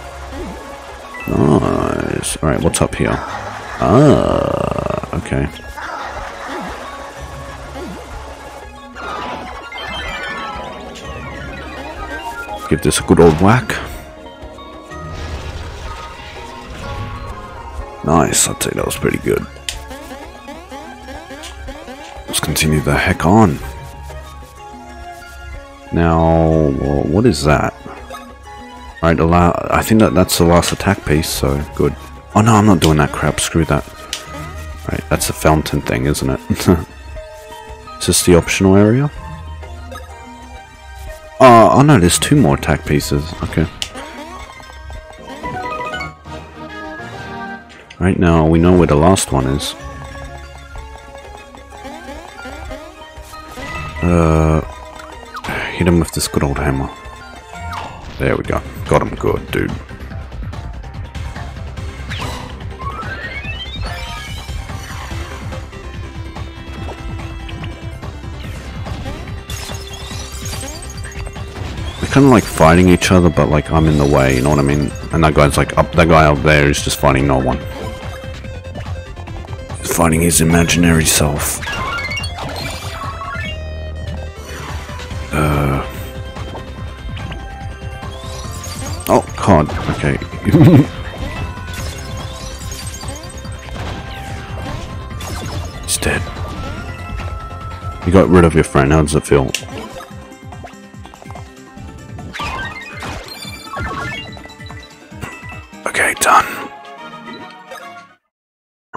Nice. Alright, what's up here? Ah, okay. Give this a good old whack. Nice, I'd say that was pretty good. Let's continue the heck on. Now, well, what is that? Alright, I think that that's the last attack piece, so good. Oh no, I'm not doing that crap, screw that. Alright, that's the fountain thing, isn't it? Is this the optional area? Oh, oh no, there's two more attack pieces, okay. Right now, we know where the last one is. Uh, hit him with this good old hammer. There we go. Got him good, dude. Kind of like fighting each other, but like I'm in the way, you know what I mean? And that guy's like up, that guy up there is just fighting no one. He's fighting his imaginary self. Uh. can't. Okay. He's dead. You got rid of your friend. How does it feel? Okay, done.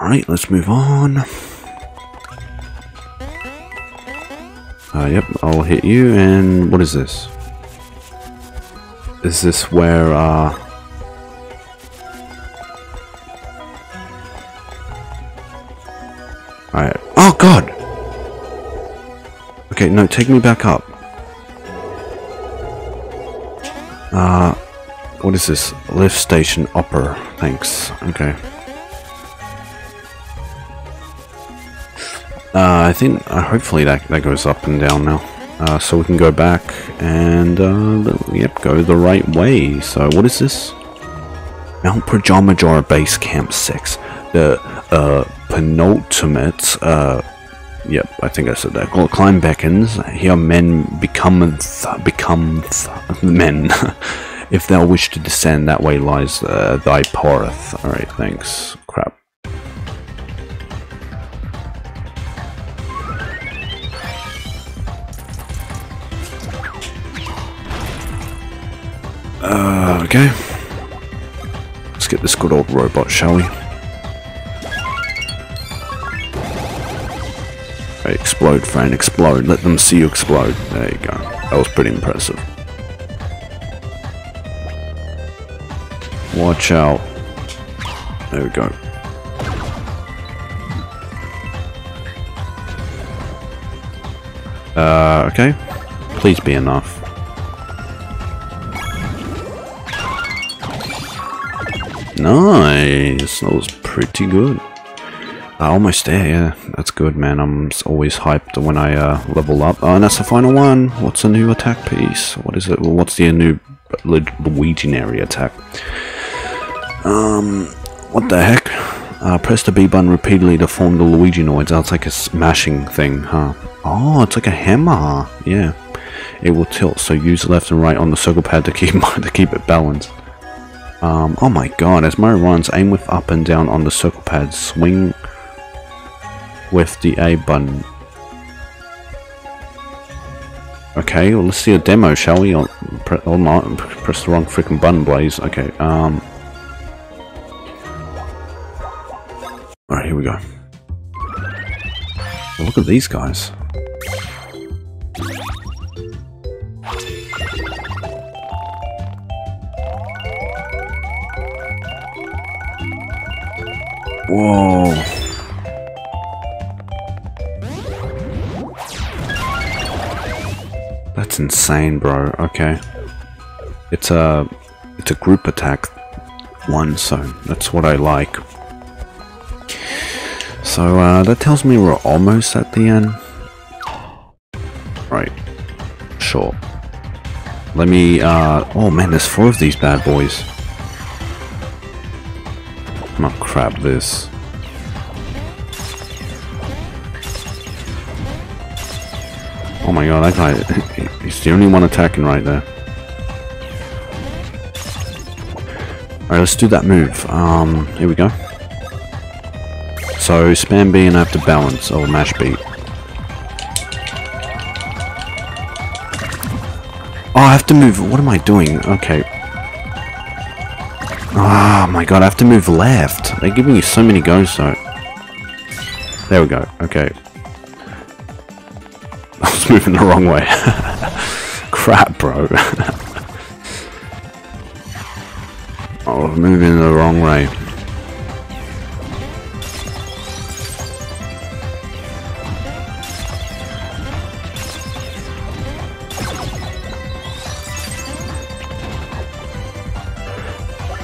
Alright, let's move on. Uh, yep, I'll hit you, and what is this? Is this where, uh... Alright. Oh, God! Okay, no, take me back up. Uh... What is this? Lift station upper. Thanks. Okay. Uh, I think, uh, hopefully that, that goes up and down now. Uh, so we can go back and, uh, yep, go the right way. So what is this? Mount Pajamaja Base Camp six. The, uh, penultimate, uh, yep, I think I said that. Climb beckons. Here men become, become men. If thou wish to descend, that way lies uh, thy path. Alright, thanks. Crap. Uh, okay. Let's get this good old robot, shall we? Hey, explode, friend, explode. Let them see you explode. There you go. That was pretty impressive. Watch out. There we go. Uh, okay. Please be enough. Nice, that was pretty good. I almost there, yeah, that's good, man. I'm always hyped when I uh, level up. Oh, and that's the final one. What's a new attack piece? What is it? Well, what's the new Luiginary attack? Um, what the heck? Uh, press the B button repeatedly to form the Luigi noids. Oh, it's like a smashing thing, huh? Oh, it's like a hammer. Yeah, it will tilt. So use left and right on the circle pad to keep to keep it balanced. Um, oh my god, as Mario runs, aim with up and down on the circle pad, swing with the A button. Okay, well, let's see a demo, shall we? Or, or not, press the wrong freaking button, Blaze. Okay, um... alright, here we go. Well, look at these guys. Whoa. That's insane, bro. Okay. It's a it's a group attack one, so that's what I like. So uh that tells me we're almost at the end. Right. Sure. Let me uh oh man, there's four of these bad boys. I'm gonna crab this. Oh my god, that guy, he's the only one attacking right there. Alright, let's do that move. Um, here we go. So, spam B and I have to balance, or mash B. Oh, I have to move. What am I doing? Okay. Oh my god, I have to move left. They're giving you so many goes though. There we go, okay. I was moving the wrong way. Crap, bro. I was moving the wrong way.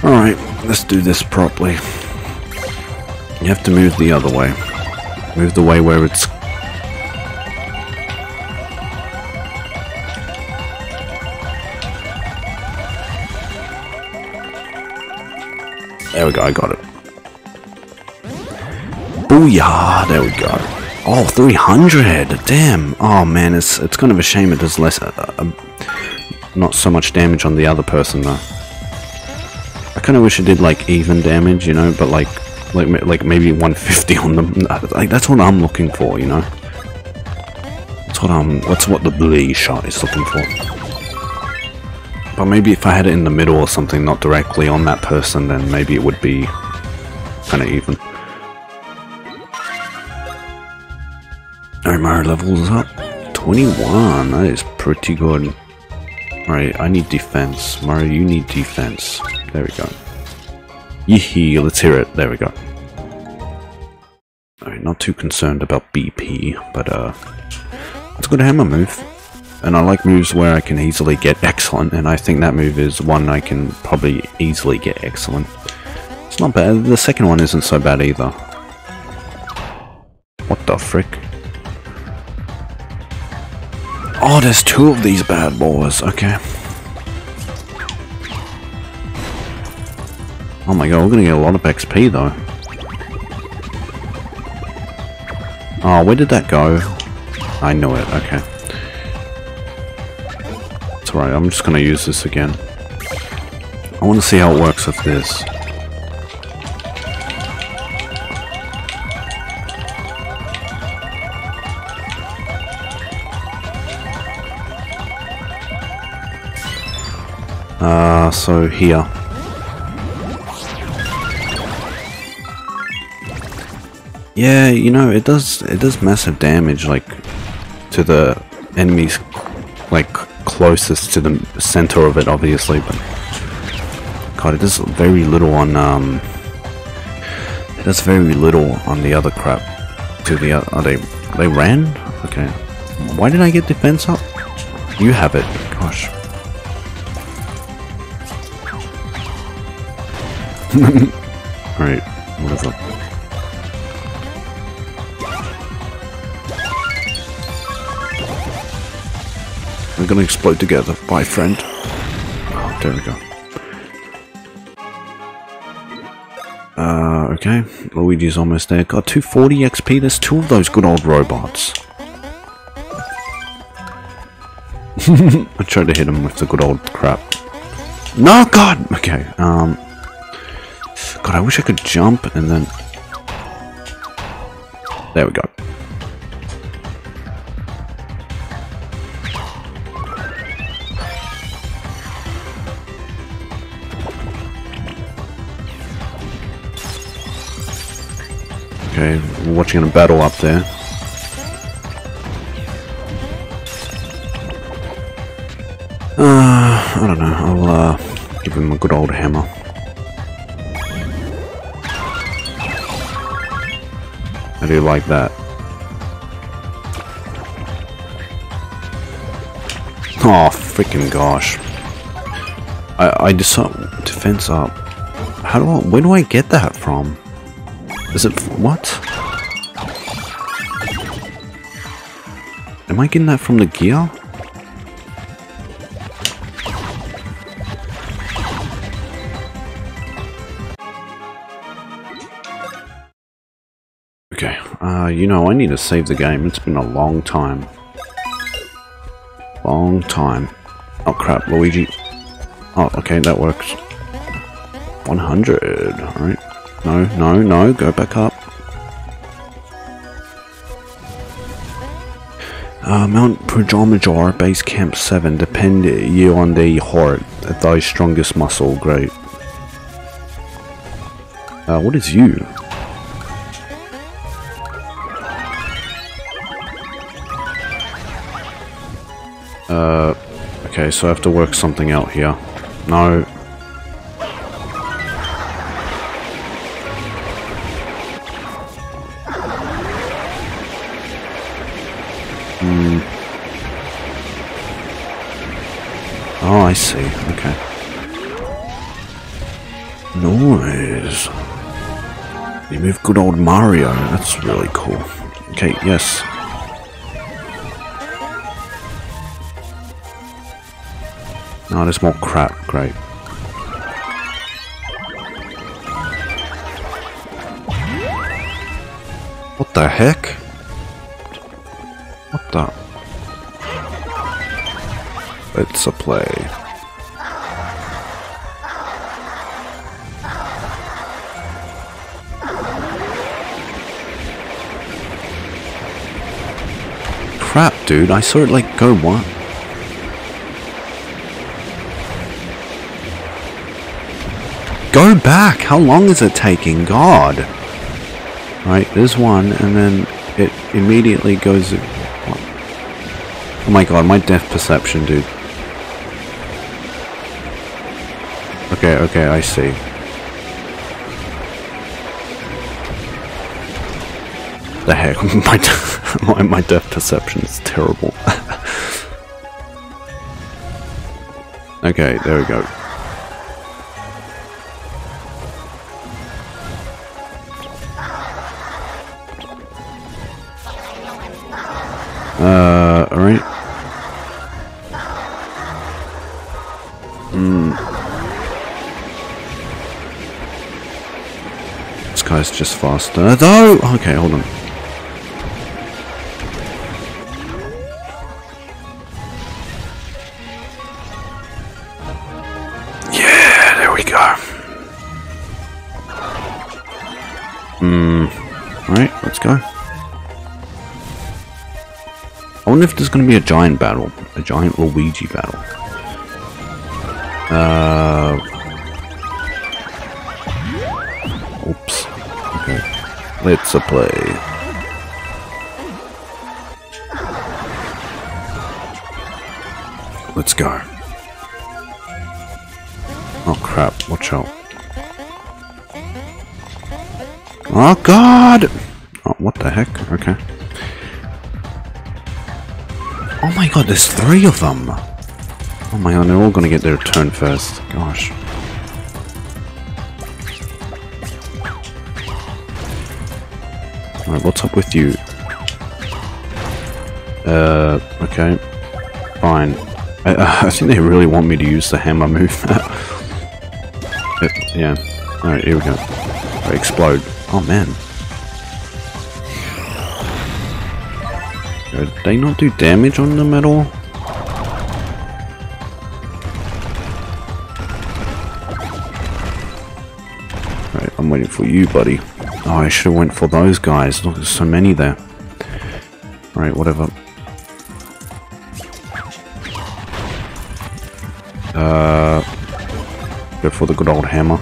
Alright, let's do this properly. You have to move the other way. Move the way where it's... There we go, I got it. Booyah! There we go. Oh, three hundred! Damn! Oh man, it's, it's kind of a shame it does less... Uh, uh, not so much damage on the other person though. I kind of wish it did like even damage, you know, but like like like maybe one fifty on them. Like that's what I'm looking for, you know. That's what I'm. That's what the BlazeShot is looking for. But maybe if I had it in the middle or something, not directly on that person, then maybe it would be kind of even. Alright, Mario level's up. twenty-one, that is pretty good. Alright, I need defense. Mario, you need defense. There we go. Yee-hee, let's hear it. There we go. Alright, not too concerned about B P, but uh... that's a good hammer move. And I like moves where I can easily get excellent, and I think that move is one I can probably easily get excellent. It's not bad. The second one isn't so bad either. What the frick? Oh, there's two of these bad boys. Okay. Oh my god, we're gonna get a lot of X P though. Oh, where did that go? I knew it. Okay. It's alright, I'm just gonna use this again. I wanna see how it works with this. Uh, so here. Yeah, you know, it does it does massive damage, like to the enemies, like closest to the center of it, obviously. But god, it does very little on um. It does very little on the other crap. To the other, oh, they they ran. Okay, why did I get defense up? You have it. Gosh. Alright, whatever. We're gonna explode together. Bye, friend. Oh, there we go. Uh, okay. Luigi's almost there. Got two forty X P. There's two of those good old robots. I tried to hit him with the good old crap. No, god! Okay, um... god, I wish I could jump and then... there we go. Okay, we're watching a battle up there. Uh, I don't know, I'll uh, give him a good old hammer. I do like that. Oh, freaking gosh. I, I just saw defense up. How do I, where do I get that from? Is it, what? Am I getting that from the gear? You know, I need to save the game. It's been a long time. Long time. Oh crap, Luigi. Oh, okay, that works. one hundred, alright. No, no, no, go back up. Uh, Mount Pajamaja, base camp seven. Depend you on the heart, thy strongest muscle, great. Uh, what is you? Uh, okay, so I have to work something out here. No. Mm. Oh, I see. Okay. Noise. You move good old Mario. That's really cool. Okay, yes. Oh, there's more crap. Great. What the heck? What the? It's a play. crap, dude. I saw it, like, go one. Go back! How long is it taking? God! Right, there's one, and then it immediately goes... What? Oh my god, my depth perception, dude. Okay, okay, I see. The heck, my my, my depth perception is terrible. Okay, there we go. Uh, alright. Mm. This guy's just faster, though! Okay, hold on. I wonder if there's going to be a giant battle, a giant Luigi battle. Uh, oops. Okay, let's a play. Let's go. Oh crap! Watch out! Oh god! Oh, what the heck? Okay. Oh my god, there's three of them! Oh my god, they're all gonna get their turn first. Gosh. Alright, what's up with you? Uh, okay. Fine. I, uh, I think they really want me to use the hammer move. it, yeah. Alright, here we go. I explode. Oh man. Did they not do damage on them at all? Right, I'm waiting for you, buddy. Oh, I should have went for those guys. Look, there's so many there. Right, whatever. Uh, go for the good old hammer.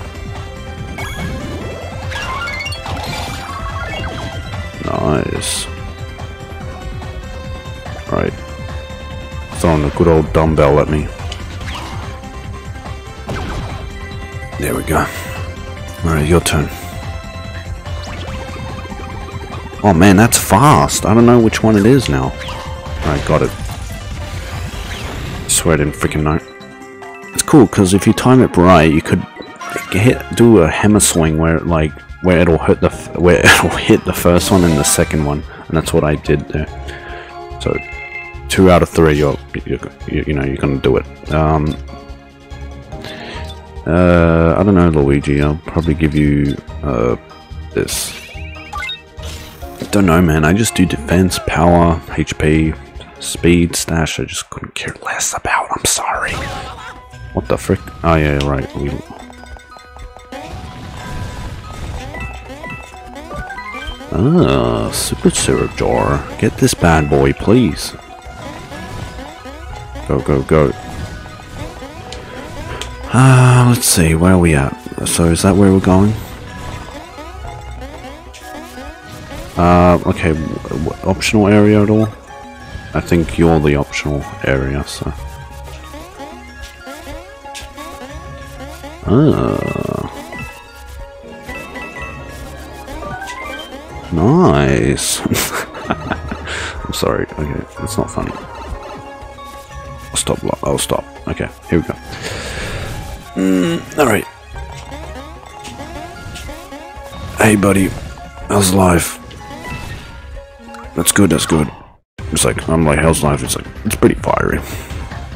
Nice. Right. Throwing a good old dumbbell at me. There we go. Alright, your turn. Oh man, that's fast. I don't know which one it is now. Alright, got it. I swear I didn't freaking know. It's cool, because if you time it right, you could hit, do a hammer swing where it, like, where it'll hit the f where it'll hit the first one and the second one, and that's what I did there. So two out of three, you're, you're, you know, you're gonna do it. Um, uh, I don't know, Luigi. I'll probably give you uh, this. I don't know, man. I just do defense, power, H P, speed, stash. I just couldn't care less about. I'm sorry. What the frick? Oh yeah, right. We... Ah, super syrup jar. Get this bad boy, please. Go, go, go. Ah, uh, let's see, where are we at? So is that where we're going? Uh, okay, w optional area at all? I think you're the optional area, so... Ah... Nice. I'm sorry. Okay, it's not funny. I'll stop. I'll stop. Okay, here we go. Mm, all right. Hey, buddy. How's life? That's good. That's good. It's like I'm like, how's life? It's like it's pretty fiery.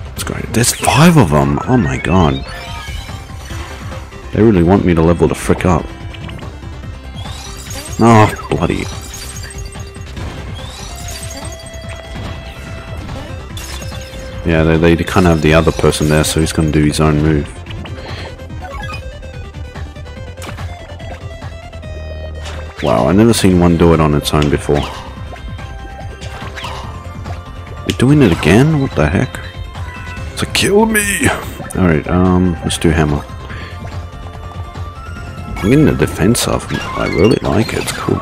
Let's go. There's five of them. Oh my god. They really want me to level the frick up. Oh, bloody. Yeah, they, they kind of have the other person there, so he's going to do his own move. Wow, I've never seen one do it on its own before. doing it again? What the heck? It's like, kill me! Alright, um, let's do hammer. I'm getting the defense off. I really like it, it's cool.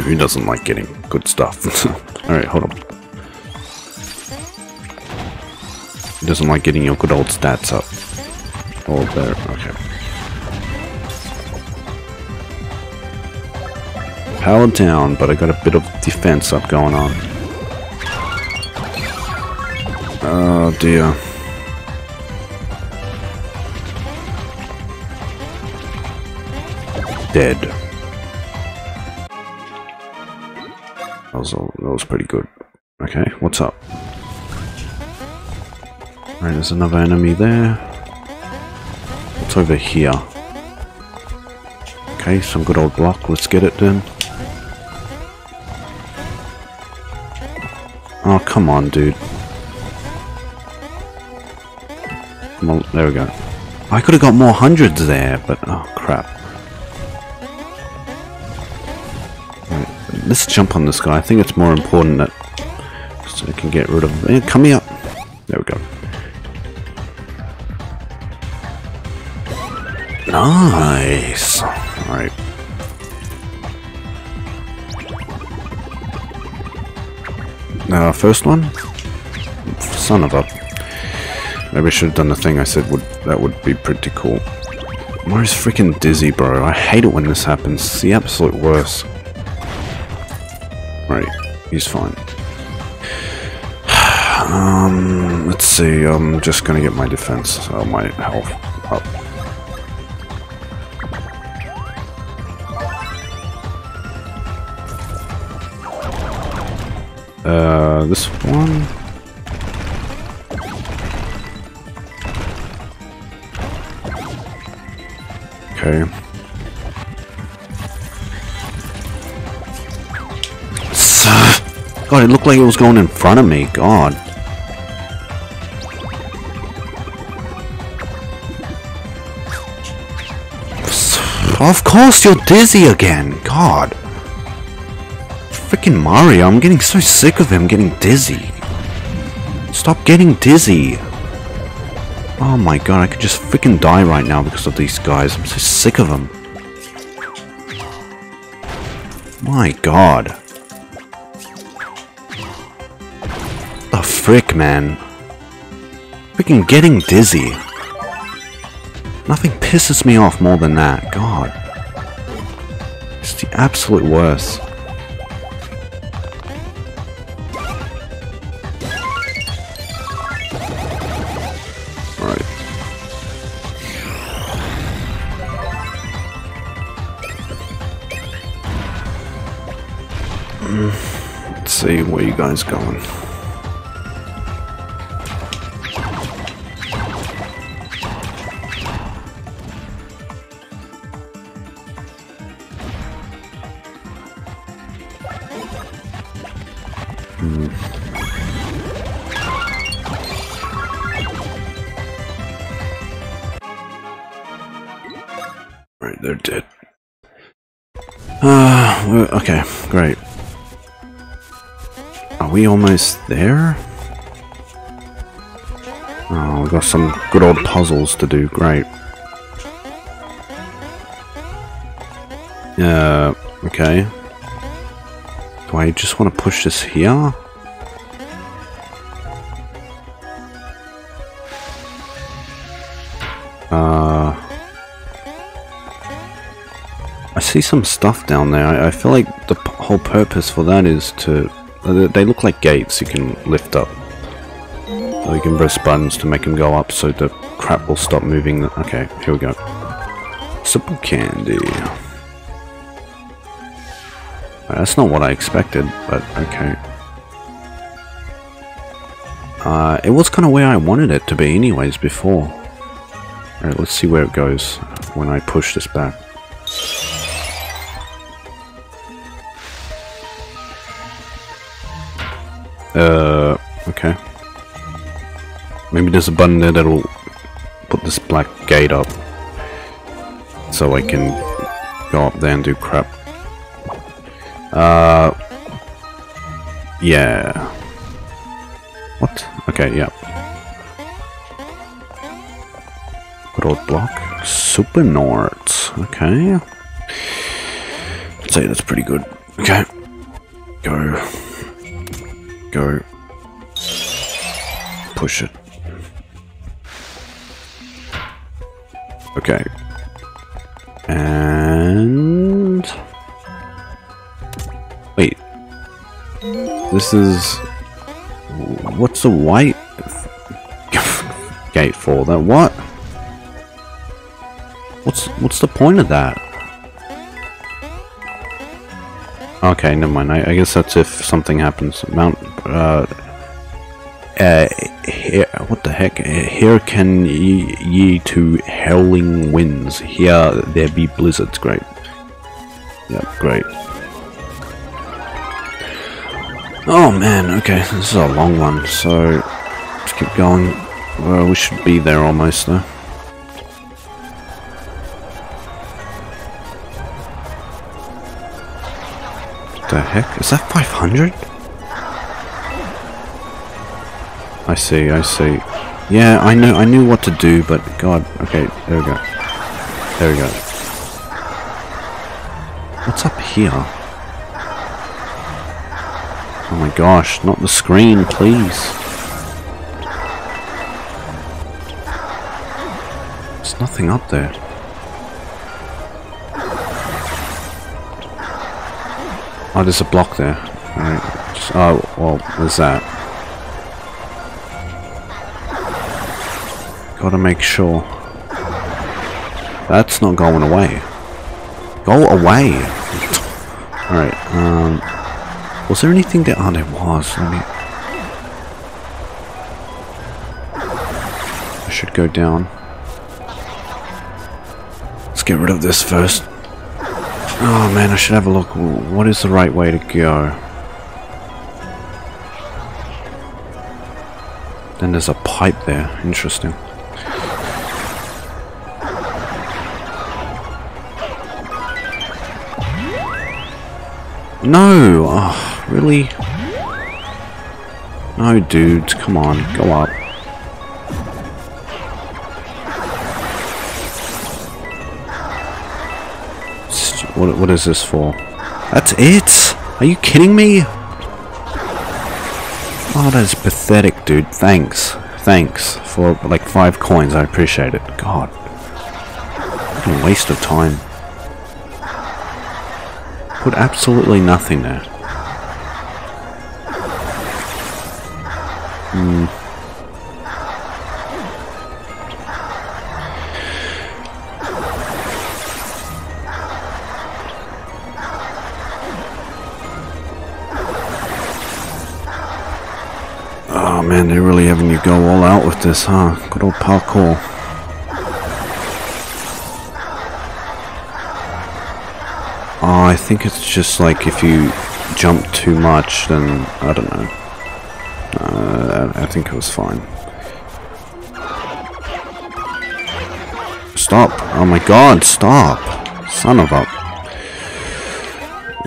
Who doesn't like getting good stuff? Alright, hold on. Who doesn't like getting your good old stats up? All there, okay. Power down, but I got a bit of defense up going on. Oh dear. Dead. That was, all, that was pretty good. Okay, what's up? Alright, there's another enemy there. What's over here? Okay, some good old block, let's get it then. Oh, come on, dude. Come on, there we go. I could have got more hundreds there, but oh, crap. Right, let's jump on this guy. I think it's more important that so I can get rid of him. Come here. There we go. Nice. Alright. Now, uh, first one? Son of a... Maybe I should have done the thing I said would that would be pretty cool. Mario's freaking dizzy, bro. I hate it when this happens. It's the absolute worst. Right. He's fine. Um, let's see. I'm just going to get my defense, or my health up. Uh, this one. Okay. God, it looked like it was going in front of me. God. Of course you're dizzy again. God. Freaking Mario, I'm getting so sick of him getting dizzy. Stop getting dizzy. Oh my god, I could just freaking die right now because of these guys. I'm so sick of them. My god. The frick, man. Freaking getting dizzy. Nothing pisses me off more than that. God. It's the absolute worst. Let's see where you guys going. Hmm. Right, they're dead. Uh, okay, great. Are we almost there? Oh, we've got some good old puzzles to do. Great. Uh, okay. Do I just want to push this here? Uh... I see some stuff down there. I, I feel like the p whole purpose for that is to... They look like gates you can lift up. So you can press buttons to make them go up so the crap will stop moving. Okay, here we go. Simple candy. That's not what I expected, but okay. Uh, it was kind of where I wanted it to be anyways before. Alright, let's see where it goes when I push this back. Uh, okay. Maybe there's a button there that'll put this black gate up. So I can go up there and do crap. Uh, yeah. What? Okay, yeah. Roadblock. Super Nords. Okay. I'd say that's pretty good. Okay. Go. Go. Push it. Okay. And... wait. This is... what's the white gate for? That what? What's what's the point of that? Okay, never mind. I, I guess that's if something happens. Mount. Uh. uh here, what the heck? Here can ye, ye to howling winds. Here there be blizzards. Great. Yep. Great. Oh man. Okay, this is a long one. So let's keep going. Well, we should be there almost though. The heck? Is that five hundred? I see, I see. Yeah, I know, I knew what to do, but god, okay, there we go. There we go. What's up here? Oh my gosh, not the screen, please. There's nothing up there. Oh, there's a block there. Alright. Oh, well, there's that. Gotta make sure. That's not going away. Go away! Alright, um... was there anything there? Oh, there was. Let me... I should go down. Let's get rid of this first. Oh man, I should have a look. What is the right way to go? Then there's a pipe there. Interesting. No! Oh, really? No, dudes. Come on. Go up. What, what is this for? That's it? Are you kidding me? Oh, that is pathetic, dude. Thanks. Thanks for like five coins. I appreciate it. God. What a waste of time. Put absolutely nothing there. Man, they're really having you go all out with this, huh? Good old parkour. Oh, I think it's just like if you jump too much, then I don't know. Uh, I think it was fine. Stop! Oh my god, stop! Son of a...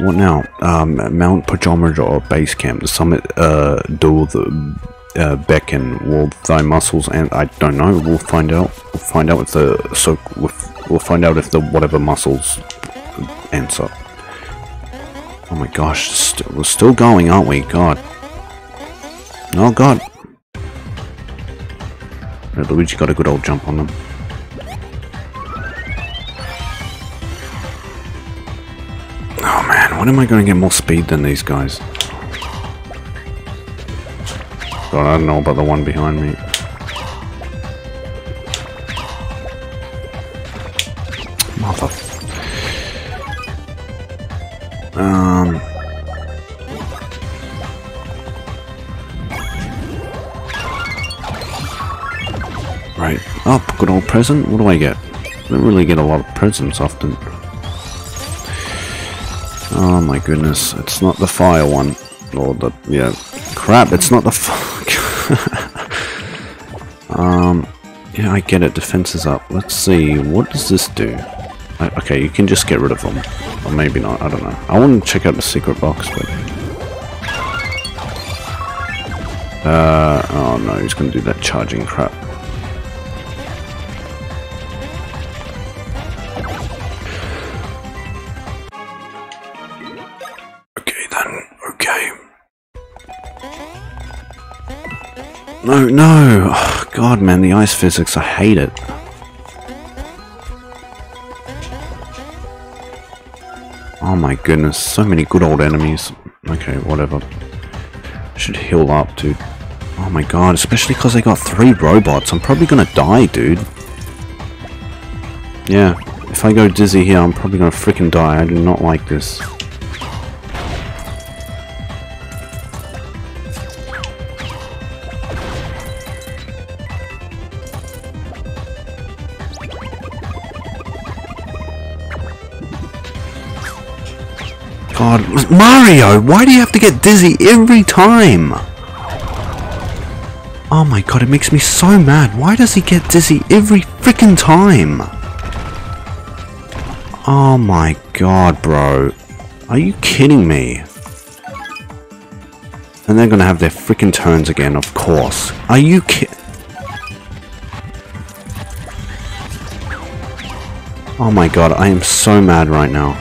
what now? Um, Mount Pajamaja or Base Camp. The summit, uh, door the... Uh, beckon, will thy muscles, and I don't know. We'll find out. We'll find out if the so we'll find out if the whatever muscles answer. Oh my gosh, st we're still going, aren't we? God. Oh God. Right, Luigi got a good old jump on them. Oh man, when am I going to get more speed than these guys? God, I don't know about the one behind me. Mother. Um. Right. Up, good old present. What do I get? I don't really get a lot of presents often. Oh my goodness. It's not the fire one. Or the... yeah. Crap, it's not the fuck. um, yeah, I get it. Defense is up. Let's see. What does this do? I, okay, you can just get rid of them. Or maybe not. I don't know. I want to check out the secret box, but... Uh, oh no, he's going to do that charging crap. Okay then, okay. No, no! Oh, God, man, the ice physics, I hate it. Oh my goodness, so many good old enemies. Okay, whatever. Should heal up, dude. Oh my god, especially because I got three robots. I'm probably gonna die, dude. Yeah, if I go dizzy here, I'm probably gonna freaking die. I do not like this. God, Mario, why do you have to get dizzy every time? Oh my god, it makes me so mad. Why does he get dizzy every freaking time? Oh my god, bro. Are you kidding me? And they're gonna have their freaking turns again, of course. Are you kidding? Oh my god, I am so mad right now.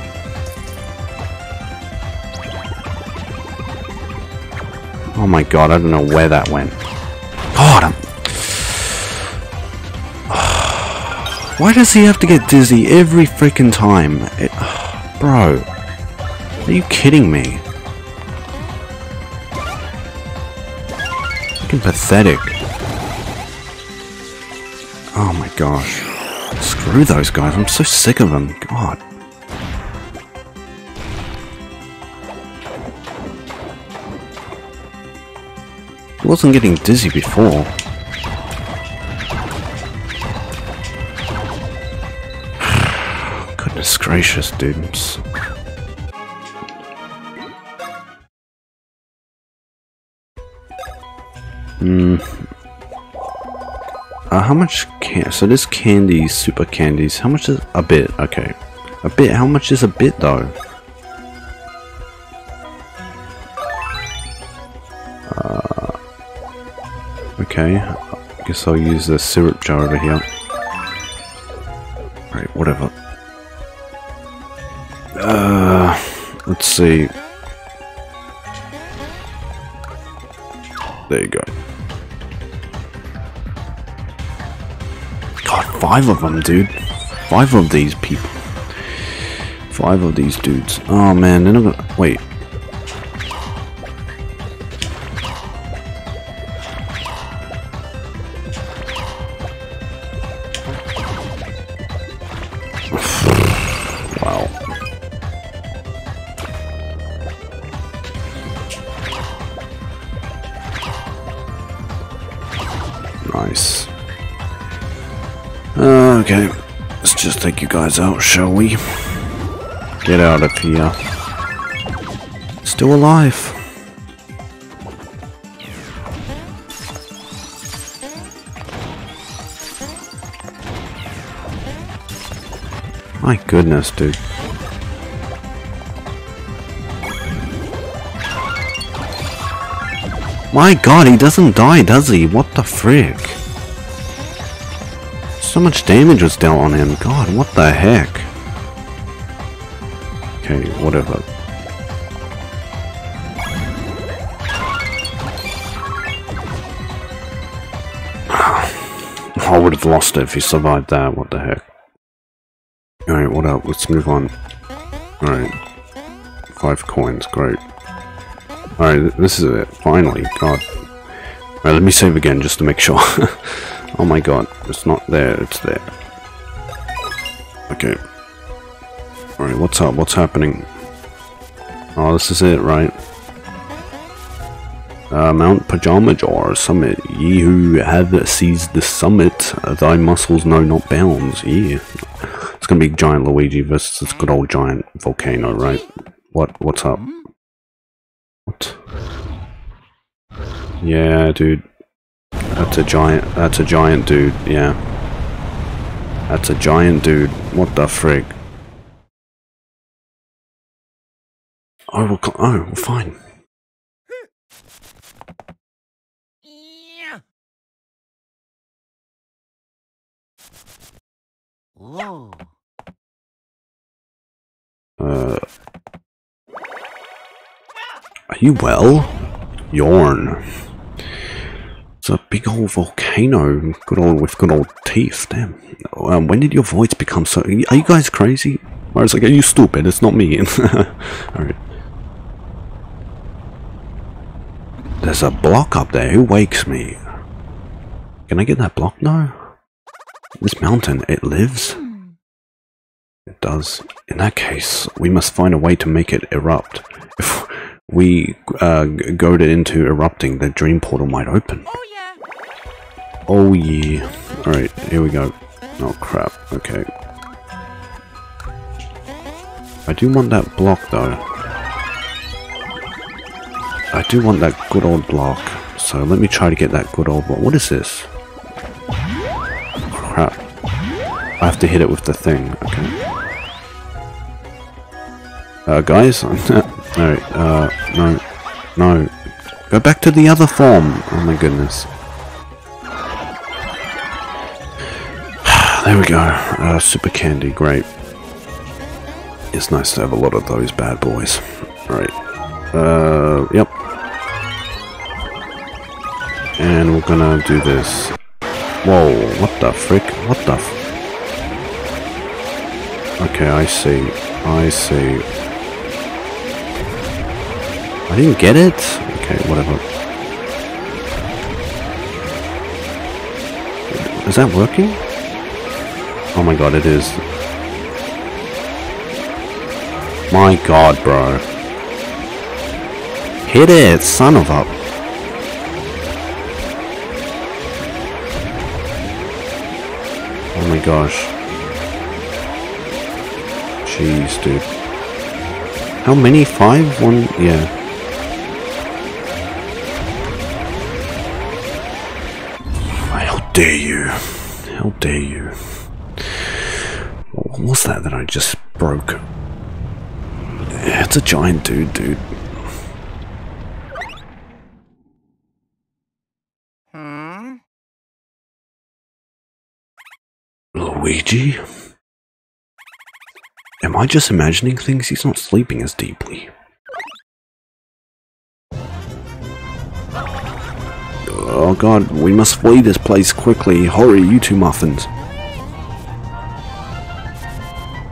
Oh my god, I don't know where that went. God, I'm... Why does he have to get dizzy every freaking time? It... Bro, are you kidding me? Freaking pathetic. Oh my gosh. Screw those guys, I'm so sick of them. God. I wasn't getting dizzy before. Goodness gracious, dudes. Hmm. Uh, how much can- so this candy, super candies, how much is- a bit, okay. A bit, how much is a bit though? Okay, I guess I'll use the syrup jar over here. Right, whatever. Uh, let's see. There you go. God, five of them, dude. Five of these people. Five of these dudes. Oh man, they're not gonna... Wait. Okay, let's just take you guys out, shall we? Get out of here. Still alive. My goodness, dude. My god, he doesn't die, does he? What the frick? So much damage was dealt on him. God, what the heck? Okay, whatever. I would have lost it if he survived that. What the heck? Alright, what up? Let's move on. Alright. Five coins. Great. Alright, this is it. Finally. God. Alright, let me save again just to make sure. Oh my god, it's not there, it's there. Okay. Alright, what's up? What's happening? Oh, this is it, right? Uh, Mount Pajamaja Summit. Ye who have seized the summit, thy muscles know not bounds. Yeah. It's gonna be giant Luigi versus this good old giant volcano, right? What? What's up? What? Yeah, dude. That's a giant, that's a giant dude, yeah. That's a giant dude, what the frig? Oh, we'll, oh, fine. Whoa. Uh, are you well? Yawn. It's a big old volcano. Good old with good old teeth. Damn. Um, when did your voice become so? Are you guys crazy? I was like, are you stupid? It's not me. All right. There's a block up there. Who wakes me? Can I get that block now? This mountain, it lives? It does. In that case, we must find a way to make it erupt. If we uh, goad it into erupting, the dream portal might open. Oh yeah. Oh yeah. Alright, here we go. Oh crap, okay. I do want that block though. I do want that good old block. So let me try to get that good old block. What is this? Crap. I have to hit it with the thing. Okay. Uh, guys? Alright, uh, no. No. Go back to the other form. Oh my goodness. There we go. Uh, super candy. Great. It's nice to have a lot of those bad boys. Alright. Uh, yep. And we're gonna do this. Whoa, what the frick? What the f- Okay, I see. I see. I didn't get it? Okay, whatever. Is that working? Oh my god, it is. My god, bro. Hit it, son of a... Oh my gosh. Jeez, dude. How many? Five? One? Yeah. How dare you? How dare you? What was that that I just broke? Yeah, it's a giant dude, dude. Hmm? Luigi? Am I just imagining things? He's not sleeping as deeply. Oh god, we must flee this place quickly. Hurry, you two muffins.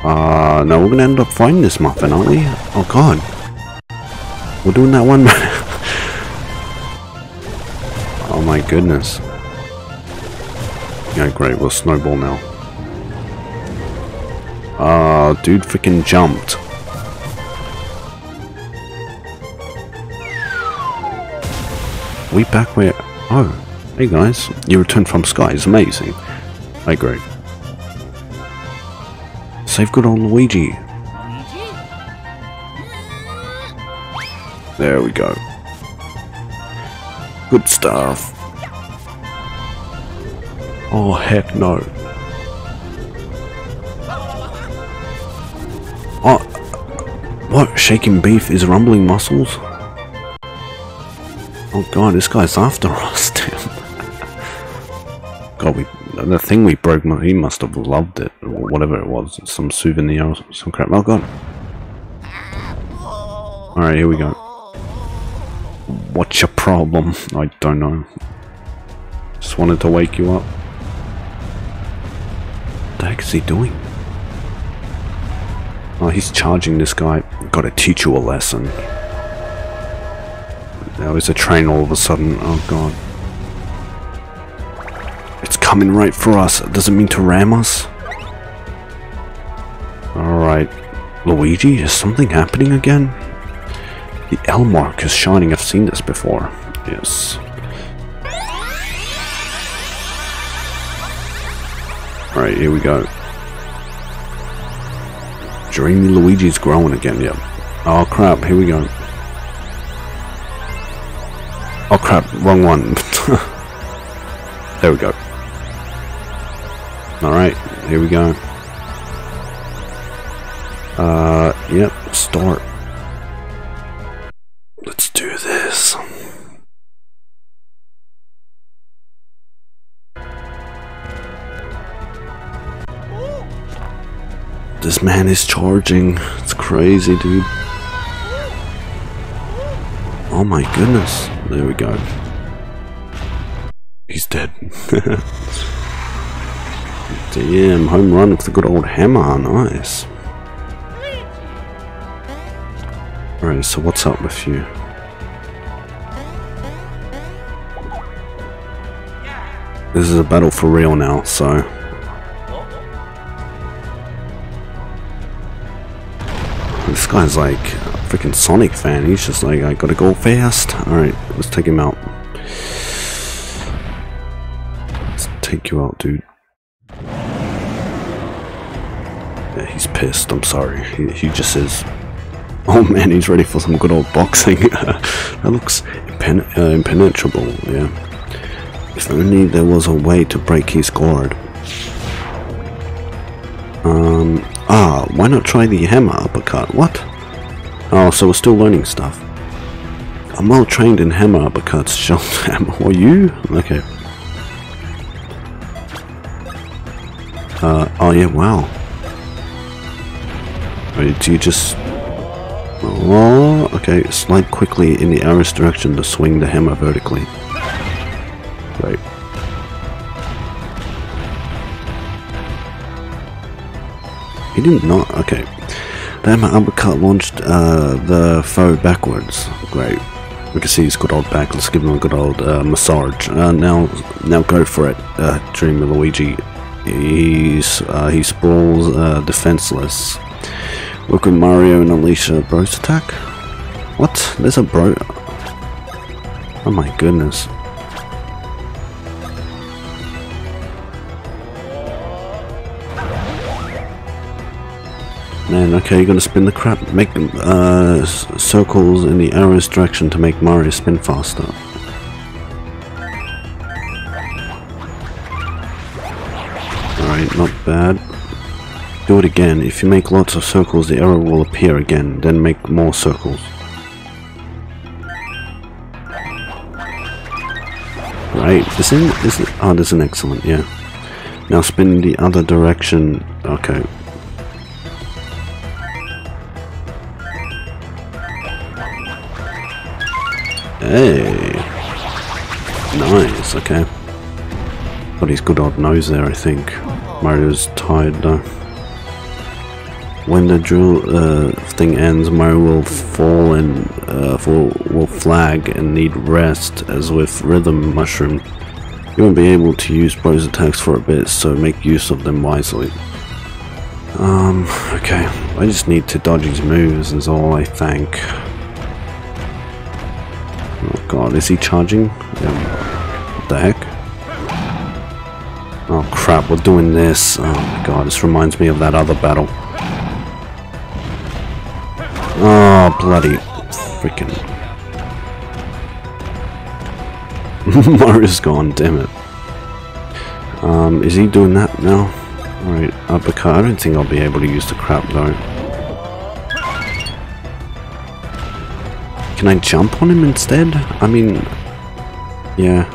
Uh, no, we're gonna end up finding this muffin, aren't we? Oh god. We're doing that one. Oh my goodness. Yeah, great, we'll snowball now. Ah, uh, dude freaking jumped. We back where... Oh, hey guys. You returned from Sky is amazing. Hey, great. Save good old Luigi. There we go. Good stuff. Oh, heck no. Oh, what? Shaking beef is rumbling muscles? Oh god, this guy's after us. God, we, the thing we broke, he must have loved it, or whatever it was, some souvenir or some crap. Oh god. Alright, here we go. What's your problem? I don't know. Just wanted to wake you up. What the heck is he doing? Oh, he's charging this guy. Gotta teach you a lesson. There was a train all of a sudden. Oh god. It's coming right for us. Does it mean to ram us? Alright. Luigi, is something happening again? The L mark is shining. I've seen this before. Yes. Alright, here we go. Dreamy Luigi's growing again, yep. Oh crap, here we go. Oh crap, wrong one. There we go. Alright, here we go. Uh, yep, start. Let's do this. Ooh. this man is charging. It's crazy, dude. Oh my goodness. There we go. He's dead. Damn, home run with the good old hammer. Nice. Alright, so what's up with you? This is a battle for real now, so... This guy's like a freaking Sonic fan. He's just like, I gotta go fast. Alright, let's take him out. Let's take you out, dude. Yeah, he's pissed. I'm sorry. He, he just is. Oh man, he's ready for some good old boxing. That looks impen uh, impenetrable, yeah. If only there was a way to break his guard. Um... Ah, why not try the hammer uppercut? What? Oh, so we're still learning stuff. I'm well trained in hammer uppercuts, shell hammer. Or you? Okay. Uh, oh yeah, wow. Wait, do you just... Oh, okay, slide quickly in the arrow's direction to swing the hammer vertically. Right. He did not. Okay. The hammer uppercut launched uh, the foe backwards. Great. We can see his good old back. Let's give him a good old uh, massage. Uh, now, now go for it, uh, Dream of Luigi. He's uh, he sprawls uh, defenseless. Look at Mario and unleash a bros attack. What? There's a bro. Oh my goodness. Man, okay, you're gonna spin the crap. Make uh, circles in the arrow's direction to make Mario spin faster. Alright, not bad. Do it again. If you make lots of circles, the arrow will appear again. Then make more circles. Right, isn't isn't ah, this is an excellent, yeah. Now spin in the other direction. Okay. Hey, nice. Okay, got his good old nose there. I think Mario's tired though. When the drill uh, thing ends, Mario will fall and uh, fall, will flag and need rest. As with Rhythm Mushroom, you won't be able to use Bowser attacks for a bit, so make use of them wisely. Um, okay, I just need to dodge his moves. Is all I think. Oh god, is he charging? Yeah. What the heck? Oh crap, we're doing this. Oh my god, this reminds me of that other battle. Oh, bloody freaking. Mario's gone, damn it. Um, is he doing that now? Alright, uppercut. I don't think I'll be able to use the crap though. Can I jump on him instead? I mean, yeah.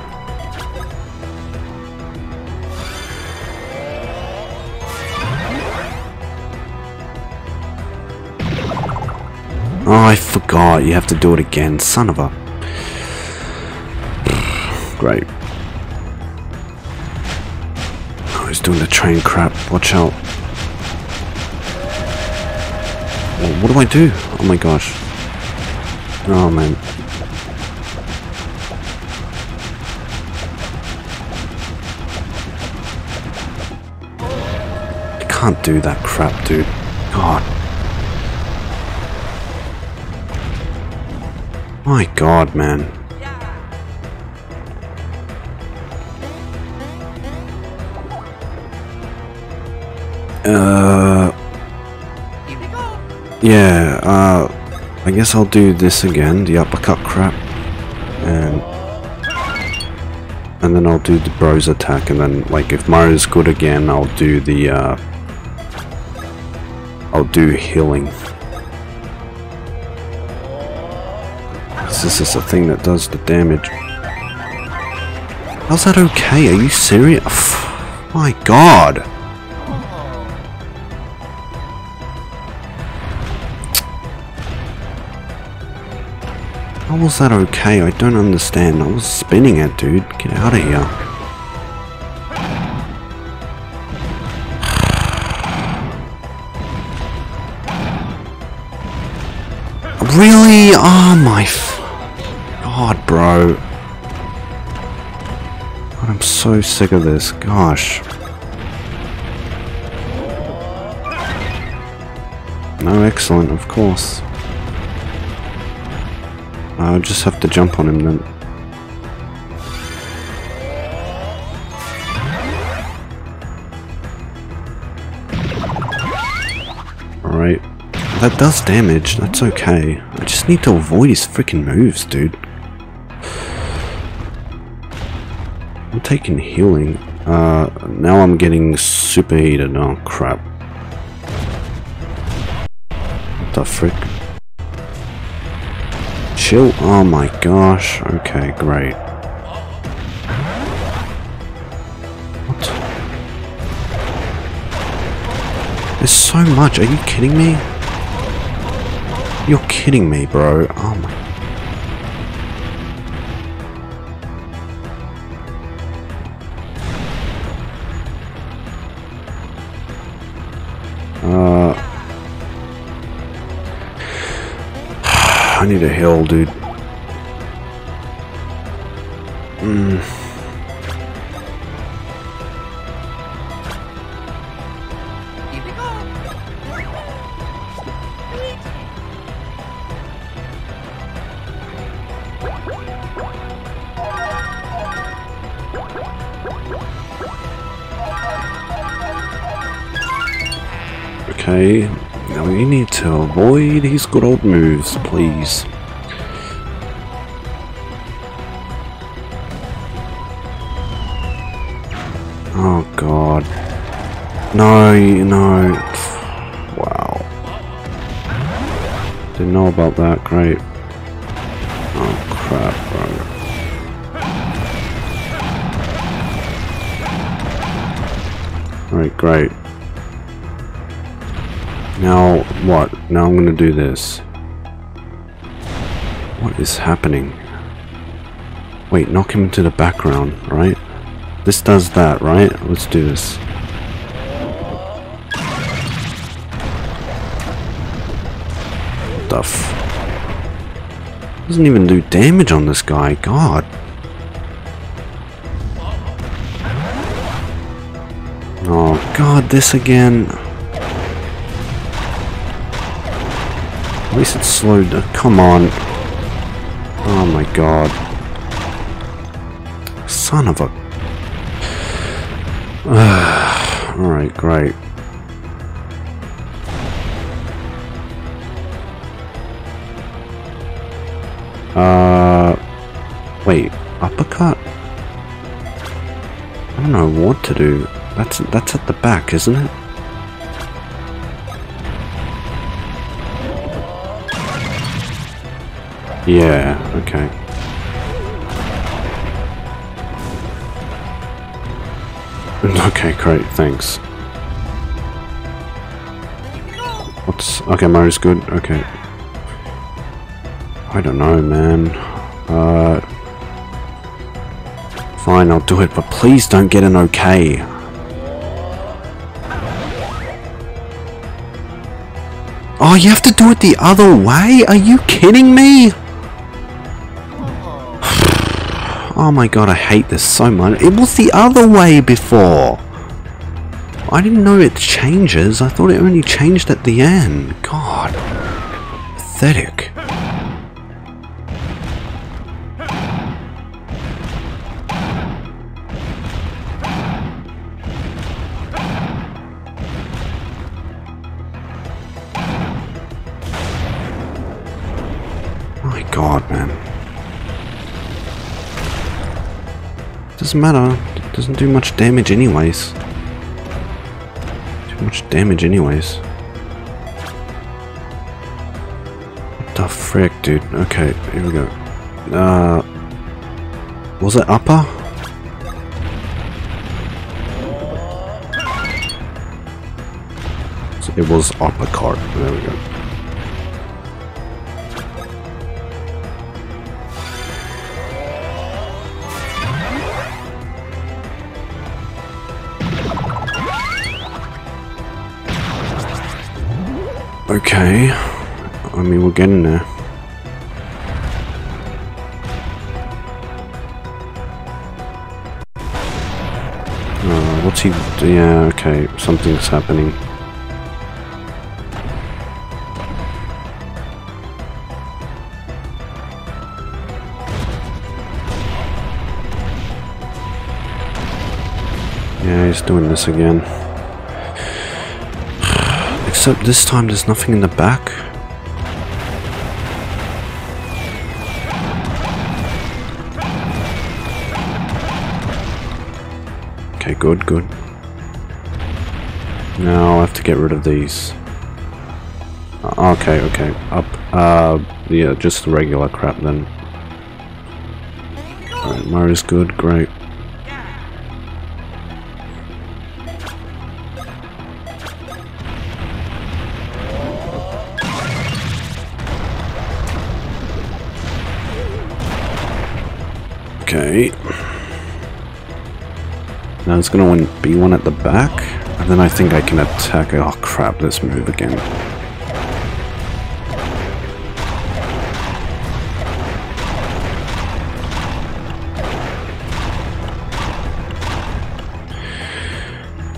Oh, I forgot. You have to do it again. Son of a... Great. Oh, he's doing the train crap. Watch out. Oh, what do I do? Oh my gosh. Oh man. You can't do that crap, dude. God. My god, man. Uh. Yeah, uh. I guess I'll do this again, the uppercut crap, and, and then I'll do the bros attack, and then, like, if Mario's good again, I'll do the, uh, I'll do healing. This is the thing that does the damage. How's that okay? Are you serious? My god! How was that okay? I don't understand. I was spinning it, dude. Get out of here. Really? Oh my f- God, bro. I'm so sick of this. Gosh. No, excellent, of course. I'll just have to jump on him then. Alright. That does damage, that's okay. I just need to avoid his freaking moves, dude. I'm taking healing. Uh, now I'm getting superheated. Oh, crap. What the frick? Chill. Oh my gosh. Okay, great. What? There's so much. Are you kidding me? You're kidding me, bro. Oh my. I need a heal, dude. Mm. Okay, now we need to avoid his good old moves, please. Oh god. No, no. Wow. Didn't know about that, great. Oh crap, bro. Alright, great. Now what? Now I'm gonna do this. What is happening? Wait, knock him into the background, right? This does that, right? Let's do this. What the f- doesn't even do damage on this guy, god. Oh god, this again. At least it's slowed down. Come on. Oh my god. Son of a... Alright, great. Uh... Wait, uppercut? I don't know what to do. That's, that's at the back, isn't it? Yeah, okay. Okay, great, thanks. What's... Okay, Mario's good, okay. I don't know, man. Uh... Fine, I'll do it, but please don't get an okay. Oh, you have to do it the other way? Are you kidding me? Oh my god, I hate this so much. It was the other way before. I didn't know it changes. I thought it only changed at the end. God. Pathetic. My god, man. Doesn't matter, it doesn't do much damage anyways. Too much damage anyways. What the frick, dude? Okay, here we go. Uh, was it upper? So it was uppercut, there we go. Okay. I mean, we're getting there. Oh, what's he... Yeah, okay. Something's happening. Yeah, he's doing this again. Except this time there's nothing in the back. Okay, good, good. Now I have to get rid of these. Okay, okay. Up. Uh, yeah, just the regular crap then. Alright, Mario's good, great. Okay. Now it's gonna be one at the back, and then I think I can attack. Oh crap, let's move again.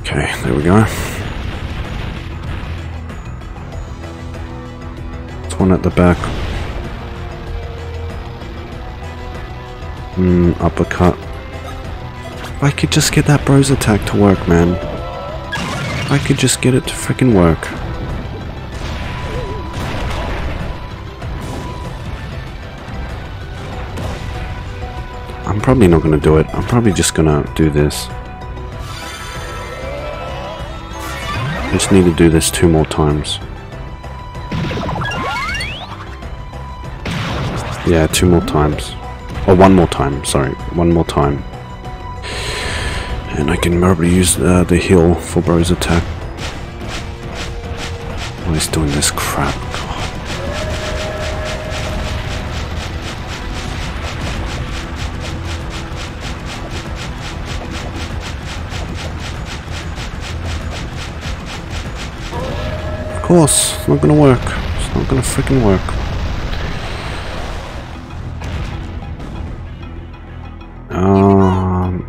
Okay, there we go. It's one at the back. Hmm, uppercut. I could just get that bros attack to work, man. I could just get it to freaking work. I'm probably not gonna do it. I'm probably just gonna do this. I just need to do this two more times. Yeah, two more times. Oh, one more time, sorry. One more time. And I can probably use uh, the heal for bro's attack. Oh, he's doing this crap. God. Of course, it's not gonna work. It's not gonna freaking work.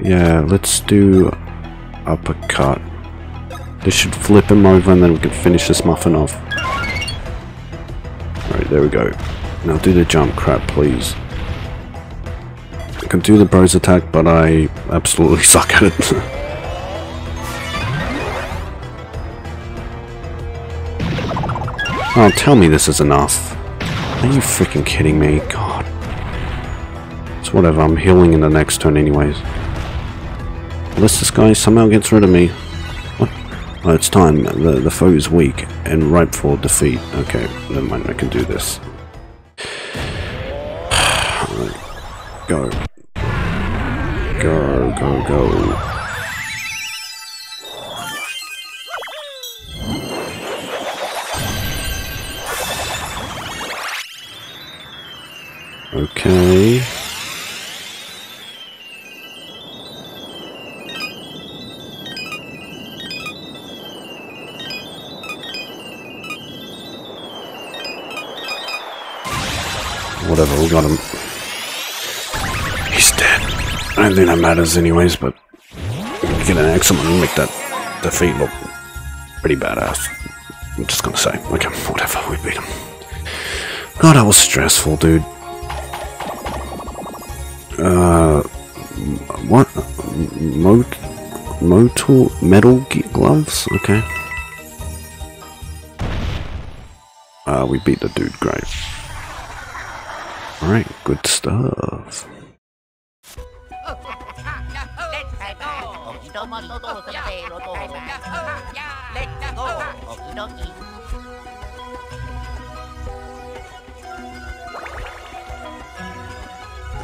Yeah, let's do uppercut. This should flip him over and then we can finish this muffin off. Alright, there we go. Now do the jump crap, please. I can do the bros attack, but I absolutely suck at it. Oh, tell me this is enough. Are you freaking kidding me? God. It's whatever, I'm healing in the next turn anyways. Unless this guy somehow gets rid of me. What? Oh, it's time. The, the foe is weak and ripe for defeat. Okay, never mind. I can do this. Go. Go, go, go. Okay. Whatever, we got him. He's dead. I don't think that matters anyways, but we get an axe and make that defeat look pretty badass. I'm just gonna say, okay, whatever, we beat him. God, that was stressful, dude. Uh, what? Mot Motal Metal Gear Gloves? Okay. Uh, we beat the dude, great. Alright, good stuff.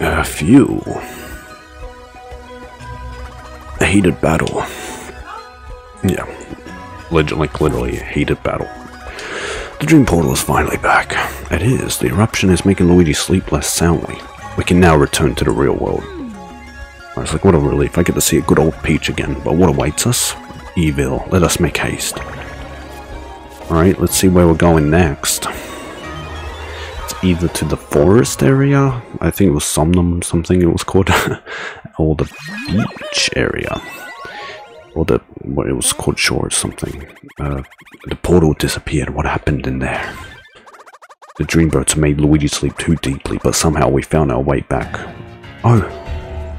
A few. A heated battle. Yeah. Legitimately, like, literally a heated battle. The dream portal is finally back. It is. The eruption is making Luigi sleep less soundly. We can now return to the real world. I was like, what a relief. I get to see a good old Peach again. But what awaits us? Evil. Let us make haste. Alright, let's see where we're going next. It's either to the forest area, I think it was Somnum something it was called, or the beach area. Or the, what it was called, shore or something. Uh, the portal disappeared, what happened in there? The Dreambirds made Luigi sleep too deeply, but somehow we found our way back. Oh,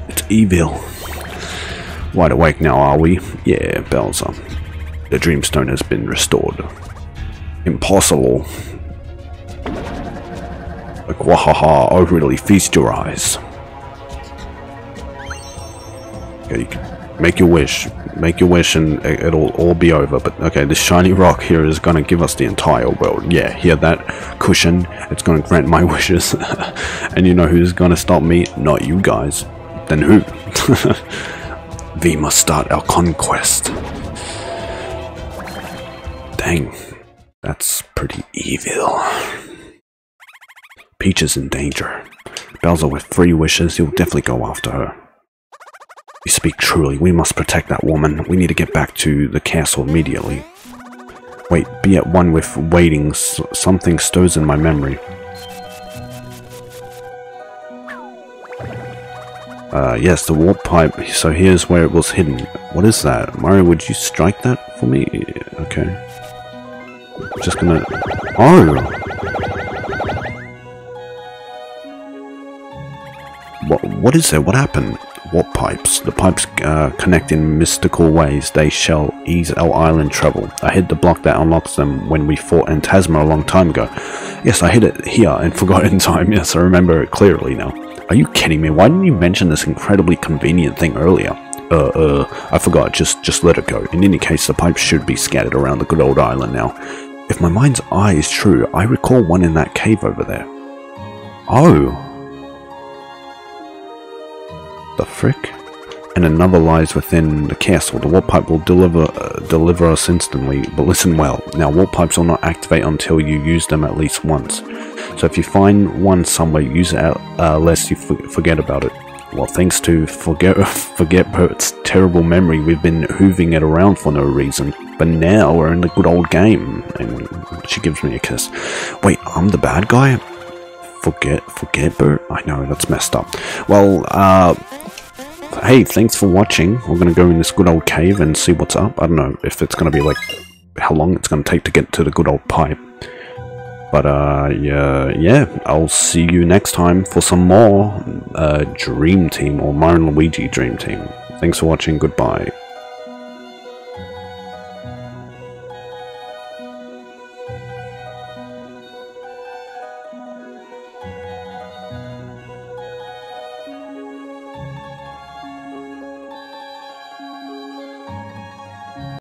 it's Evil. Wide awake now, are we? Yeah, Bowser. The Dreamstone has been restored. Impossible. Like, wahaha, oh really, feast your eyes. Okay, you can make your wish. Make your wish and it'll all be over, but okay, this shiny rock here is gonna give us the entire world. Yeah, hear that? Cushion, it's gonna grant my wishes. And you know who's gonna stop me? Not you guys. Then who? We must start our conquest. Dang, that's pretty evil. Peach is in danger. Bowser with three wishes, he'll definitely go after her. You speak truly, we must protect that woman. We need to get back to the castle immediately. Wait, be at one with waiting. S something stirs in my memory. Uh, yes, the warp pipe. So here's where it was hidden. What is that? Mario, would you strike that for me? Okay. I'm just gonna... Oh! What, what is it? What happened? Warp pipes. The pipes uh, connect in mystical ways. They shall ease our island trouble. I hid the block that unlocks them when we fought Antasma a long time ago. Yes, I hid it here and forgot in time. Yes, I remember it clearly now. Are you kidding me? Why didn't you mention this incredibly convenient thing earlier? Uh, uh, I forgot. Just, just let it go. In any case, the pipes should be scattered around the good old island now. If my mind's eye is true, I recall one in that cave over there. Oh! The frick? And another lies within the castle. The warp pipe will deliver uh, deliver us instantly, but listen well. Now, warp pipes will not activate until you use them at least once. So if you find one somewhere, use it out, uh, lest you for forget about it. Well, thanks to forget forget Pert's terrible memory, we've been hooving it around for no reason. But now we're in the good old game, and she gives me a kiss. Wait, I'm the bad guy? Forget forget Bert? I know, that's messed up. Well, uh... hey, thanks for watching. We're gonna go in this good old cave and see what's up. I don't know if it's gonna be like how long it's gonna take to get to the good old pipe, but uh yeah yeah I'll see you next time for some more uh Dream Team or Mario and Luigi Dream Team. Thanks for watching. Goodbye.